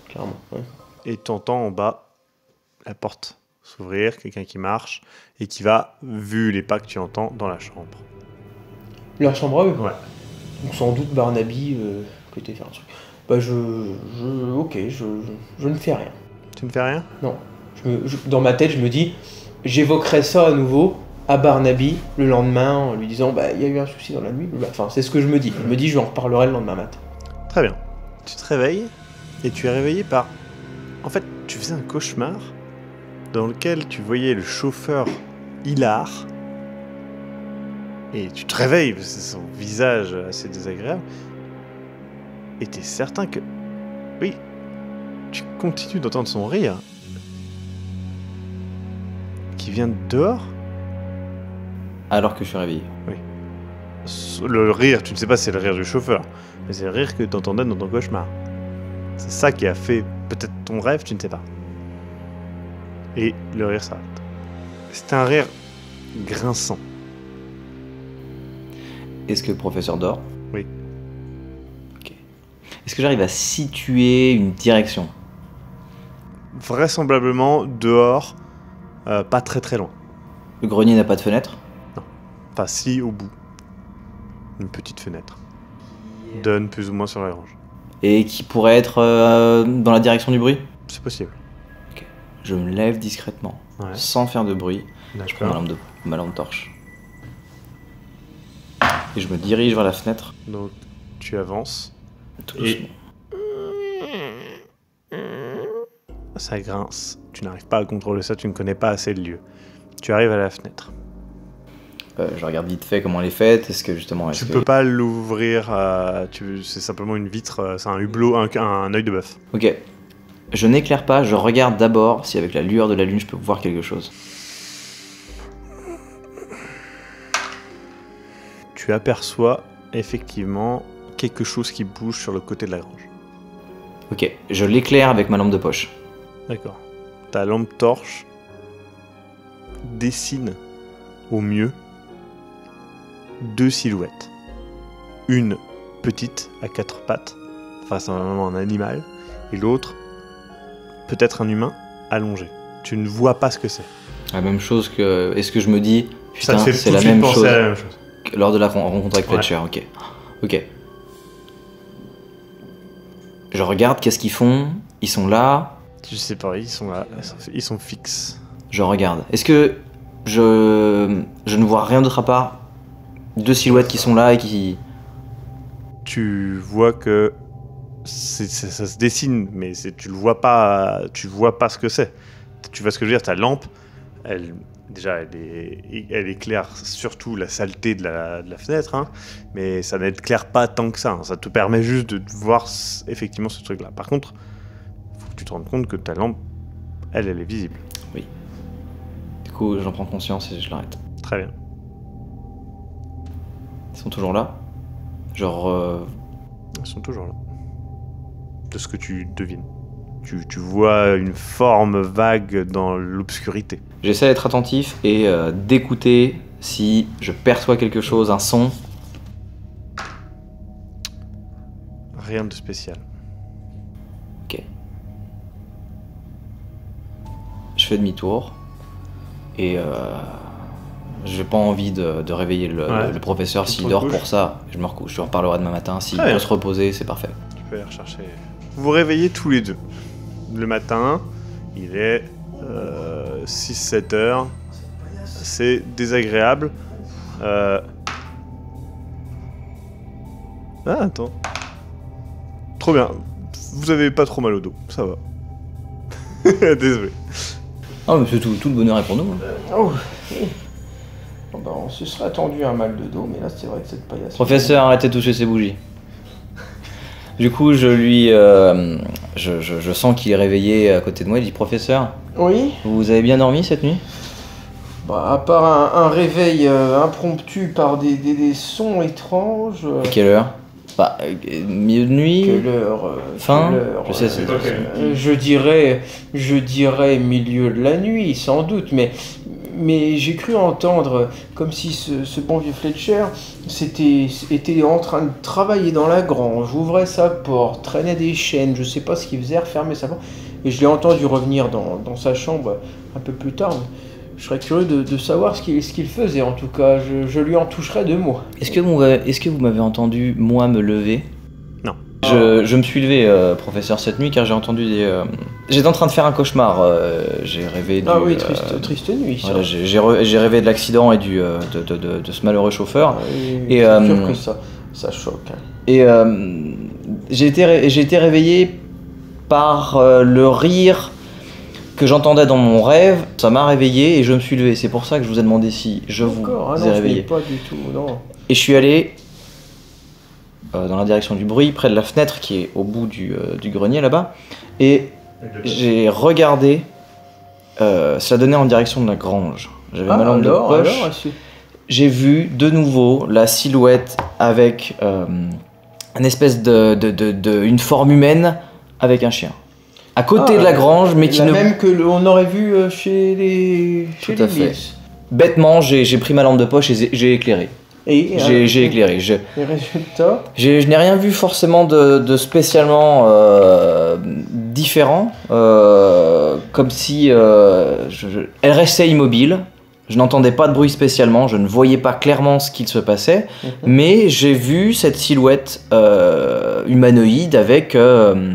Clairement, oui. Et t'entends en bas la porte s'ouvrir, quelqu'un qui marche, et qui va, vu les pas que tu entends, dans la chambre. Leur chambre à eux? Ouais. Donc sans doute Barnaby, euh, que t'es fait un truc. Bah je... je ok, je, je, je ne fais rien. Tu ne fais rien? Non. Je me, je, dans ma tête, je me dis, j'évoquerai ça à nouveau à Barnaby le lendemain en lui disant, bah il y a eu un souci dans la nuit. Enfin, c'est ce que je me dis. Je me dis, je lui en reparlerai le lendemain matin. Très bien. Tu te réveilles et tu es réveillé par... En fait, tu faisais un cauchemar dans lequel tu voyais le chauffeur Hilar. Et tu te réveilles, parce que son visage assez désagréable. Et t'es certain que... Oui, tu continues d'entendre son rire. Qui vient de dehors. Alors que je suis réveillé. Oui. Le rire, tu ne sais pas si c'est le rire du chauffeur. Mais c'est le rire que t'entendais dans ton cauchemar. C'est ça qui a fait peut-être ton rêve, tu ne sais pas. Et le rire s'arrête. C'est un rire grinçant. Est-ce que le professeur dort? Oui. Est-ce que j'arrive à situer une direction? Vraisemblablement, dehors, euh, pas très très loin. Le grenier n'a pas de fenêtre? Non. Enfin, si, au bout. Une petite fenêtre. Yeah. Donne plus ou moins sur la grange. Et qui pourrait être euh, dans la direction du bruit? C'est possible. Okay. Je me lève discrètement, ouais. Sans faire de bruit. Je prends ma lampe, de, ma lampe torche. Et je me dirige vers la fenêtre. Donc, tu avances. Et... ça grince. Tu n'arrives pas à contrôler ça, tu ne connais pas assez le lieu. Tu arrives à la fenêtre. Euh, je regarde vite fait comment elle est faite. Est-ce que justement... Est-ce tu que... peux pas l'ouvrir, euh, tu... c'est simplement une vitre, euh, c'est un hublot, un, un œil de bœuf. Ok. Je n'éclaire pas, je regarde d'abord si avec la lueur de la lune je peux voir quelque chose. tu aperçois effectivement quelque chose qui bouge sur le côté de la grange. Ok, je l'éclaire avec ma lampe de poche. D'accord. Ta lampe torche dessine au mieux deux silhouettes. Une petite à quatre pattes, face à un animal, et l'autre peut-être un humain allongé. Tu ne vois pas ce que c'est. La même chose que... Est-ce que je me dis... Putain, c'est la, la même chose lors de la rencontre avec Fletcher, ouais. Ok. Ok. Je regarde, qu'est-ce qu'ils font? Ils sont là. Je sais pas, ils sont là, ils sont fixes. Je regarde. Est-ce que je je ne vois rien d'autre à part deux silhouettes qui sont là et qui... Tu vois que ça, ça se dessine, mais tu le vois pas, tu vois pas ce que c'est. Tu vois ce que je veux dire? Ta lampe, elle... Déjà, elle, est, elle éclaire surtout la saleté de la, de la fenêtre, hein, mais ça n'éclaire pas tant que ça. Hein, ça te permet juste de voir effectivement ce truc-là. Par contre, il faut que tu te rendes compte que ta lampe, elle, elle est visible. Oui. Du coup, j'en prends conscience et je l'arrête. Très bien. Ils sont toujours là? Genre... Euh... Ils sont toujours là. De ce que tu devines. Tu, tu vois une forme vague dans l'obscurité. J'essaie d'être attentif et euh, d'écouter si je perçois quelque chose, un son. Rien de spécial. Ok. Je fais demi-tour et euh, j'ai pas envie de, de réveiller le, ouais, le professeur s'il dort pour ça. Je me recouche, je en reparlerai demain matin. S'il peut se reposer, c'est parfait. Tu peux aller rechercher. Vous vous réveillez tous les deux. Le matin, il est euh, six sept heures. C'est désagréable. Euh... Ah, attends. Trop bien. Vous avez pas trop mal au dos. Ça va. Désolé. Ah, mais c'est tout, tout le bonheur est pour nous. Hein. Euh, oh. Oh. Ben, on se serait attendu à un mal de dos, mais là, c'est vrai que cette paillasse... Professeur, arrêtez de toucher ses bougies. Du coup, je lui, euh, je, je, je sens qu'il est réveillé à côté de moi. Il dit, professeur, oui, vous avez bien dormi cette nuit? Bah, à part un, un réveil euh, impromptu par des, des, des sons étranges. Euh... À quelle heure? Bah, milieu de nuit. Quelle heure? Euh, fin. Quelle heure, je sais, c'est. Euh, euh, je dirais, je dirais milieu de la nuit, sans doute, mais. Mais j'ai cru entendre comme si ce, ce bon vieux Fletcher était, était en train de travailler dans la grange, ouvrait sa porte, traînait des chaînes, je sais pas ce qu'il faisait, refermait sa porte. Et je l'ai entendu revenir dans, dans sa chambre un peu plus tard. Je serais curieux de, de savoir ce qu'il ce qu'il faisait, en tout cas, je, je lui en toucherais deux mots. Est-ce que vous, est-ce que vous m'avez entendu, moi, me lever? Non. Je, je me suis levé, euh, professeur, cette nuit, car j'ai entendu des... Euh... J'étais en train de faire un cauchemar, euh, j'ai rêvé du... Ah oui, triste, euh, triste nuit. Voilà, j'ai rêvé de l'accident et du, euh, de, de, de, de ce malheureux chauffeur. Oui, oui, et c'est euh, sûr que ça, ça choque. Hein. Et euh, j'ai été, j'ai été réveillé par euh, le rire que j'entendais dans mon rêve. Ça m'a réveillé et je me suis levé. C'est pour ça que je vous ai demandé si je vous ah ai non, réveillé. Pas du tout, non. Et je suis allé euh, dans la direction du bruit, près de la fenêtre qui est au bout du, euh, du grenier là-bas. Et... j'ai regardé, euh, ça donnait en direction de la grange. J'avais ah, ma lampe de poche. J'ai vu de nouveau la silhouette avec euh, une espèce de, de, de, de une forme humaine avec un chien. À côté ah, de la grange, mais qui ne... même que l'on aurait vu chez les. Chez Tout les à fait. Bêtement, j'ai pris ma lampe de poche et j'ai éclairé. J'ai éclairé. Je, les résultats. Je n'ai rien vu forcément de, de spécialement euh, différent, euh, comme si euh, je, je, elle restait immobile. Je n'entendais pas de bruit spécialement, je ne voyais pas clairement ce qu'il se passait, mm-hmm. mais j'ai vu cette silhouette euh, humanoïde avec euh,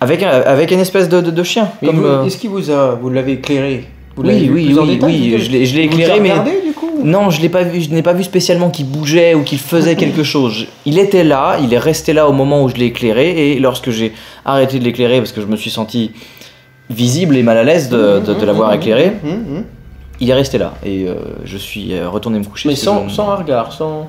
avec un, avec une espèce de, de, de chien. Comme, vous, euh... Est-ce qu'il vous a, vous l'avez éclairé? Vous oui, oui, oui, détail, oui. Je l'ai éclairé, mais regardé, du coup non, je l'ai pas vu. Je n'ai pas vu spécialement qu'il bougeait ou qu'il faisait quelque chose. Il était là, il est resté là au moment où je l'ai éclairé, et lorsque j'ai arrêté de l'éclairer parce que je me suis senti visible et mal à l'aise de, de, de l'avoir éclairé, mmh, mmh, mmh. il est resté là et euh, je suis retourné me coucher. Mais sans, sans un regard, sans.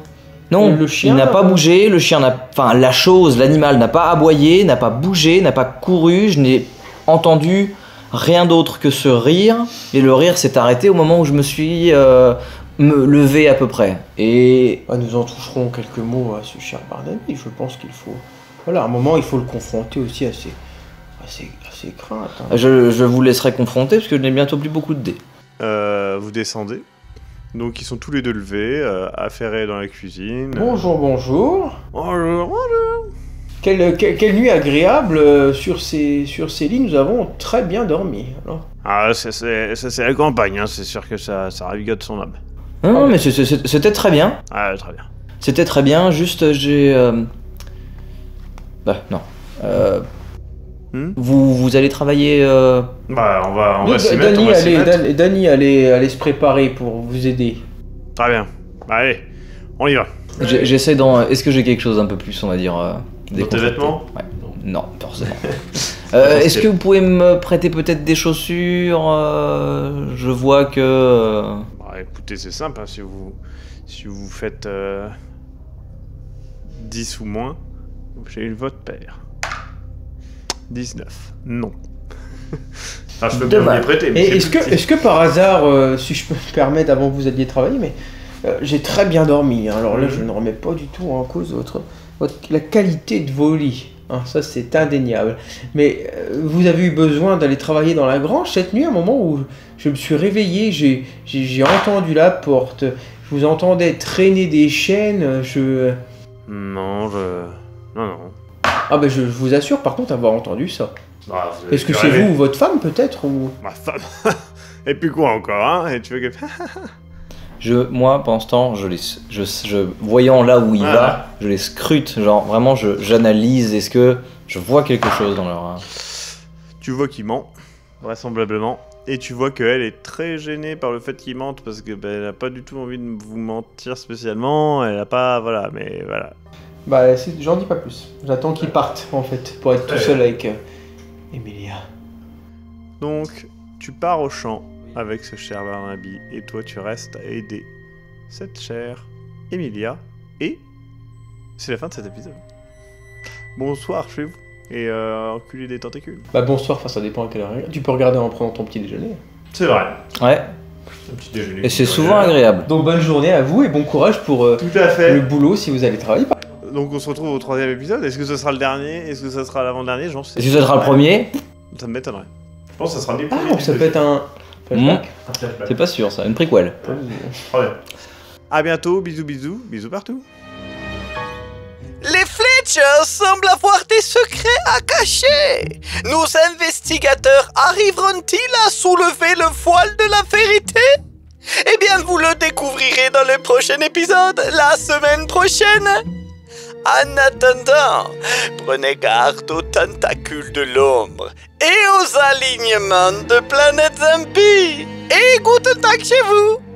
Non, le chien, il n'a pas bougé. Le chien n'a, enfin, la chose, l'animal n'a pas aboyé, n'a pas bougé, n'a pas couru. Je n'ai entendu rien d'autre que ce rire, et le rire s'est arrêté au moment où je me suis euh, me lever à peu près. Et bah, nous en toucherons quelques mots à ce cher Barnaby. Je pense qu'il faut... Voilà, à un moment, il faut le confronter aussi à ses, à ses... à ses craintes. Hein. Je, je vous laisserai confronter, parce que je n'ai bientôt plus beaucoup de dés. Euh, vous descendez. Donc, ils sont tous les deux levés, euh, affairés dans la cuisine. Bonjour, bonjour. Bonjour, bonjour. Quelle, quelle, quelle nuit agréable, euh, sur, ces, sur ces lits, nous avons très bien dormi. Alors. Ah, ça c'est la campagne, hein. C'est sûr que ça, ça ravigote son âme. Non, non, mais c'était très bien. Ah, très bien. C'était très bien, juste j'ai... Euh... Bah, non. Euh... Hmm? Vous, vous allez travailler... Euh... Bah, on va, on va s'y mettre, on va s'y mettre. Dany allait, allait se préparer pour vous aider. Très bien. Allez, on y va. J'essaie d'en... Est-ce que j'ai quelque chose un peu plus, on va dire... Euh... Des tes vêtements? Ouais. Non, forcément. euh, Est-ce que vous pouvez me prêter peut-être des chaussures? euh, Je vois que... Bah, écoutez, c'est simple, hein, si, vous, si vous faites euh, dix ou moins, j'ai eu le vote pair. dix-neuf, non. Enfin, je peux bien les prêter, mais est-ce que, est-ce que par hasard, euh, si je peux me permettre, avant que vous alliez travailler, mais euh, j'ai très bien dormi, hein, alors là, mmh. Je ne remets pas du tout en cause votre... la qualité de vos lits, hein, ça c'est indéniable. Mais euh, vous avez eu besoin d'aller travailler dans la grange cette nuit, à un moment où je me suis réveillé, j'ai entendu la porte, je vous entendais traîner des chaînes, je... Non, je... Non, non. Ah ben je, je vous assure par contre avoir entendu ça. Bah, est-ce que c'est vous ou votre femme peut-être ou... Ma femme. Et puis quoi encore, hein? Et tu veux que... Je, moi, pendant ce temps, je les, je, je, voyant là où il ah, va, je les scrute, genre vraiment, j'analyse, est-ce que je vois quelque chose dans leur... Tu vois qu'il ment, vraisemblablement, et tu vois qu'elle est très gênée par le fait qu'il mente, parce qu'elle bah, n'a pas du tout envie de vous mentir spécialement, elle n'a pas... voilà, mais voilà. Bah, j'en dis pas plus, j'attends qu'ils partent, en fait, pour être tout seul avec euh, Emilia. Donc, tu pars au champ avec ce cher Barnaby, et toi tu restes à aider cette chère Emilia, et c'est la fin de cet épisode. Bonsoir chez vous, et euh, enculé des tentacules. Bah bonsoir, enfin ça dépend à quelle heure, tu peux regarder en prenant ton petit déjeuner. C'est vrai. Ouais. Un petit déjeuner. Et c'est souvent agréable. Donc bonne journée à vous, et bon courage pour euh, tout à fait. Le boulot si vous allez travailler. Donc on se retrouve au troisième épisode, est-ce que ce sera le dernier, est-ce que ça sera l'avant-dernier, j'en sais. Est-ce que ça sera le premier? Ça m'étonnerait. Je pense que ça sera le premier. Ah, ça peut être un... Mmh. C'est pas sûr ça, une préquelle. Ouais. A bientôt, bisous bisous, bisous partout. Les Fletchers semblent avoir des secrets à cacher. Nos investigateurs arriveront-ils à soulever le voile de la vérité? Eh bien vous le découvrirez dans le prochain épisode, la semaine prochaine. En attendant, prenez garde aux tentacules de l'ombre et aux alignements de planètes impies. Et good attack chez vous!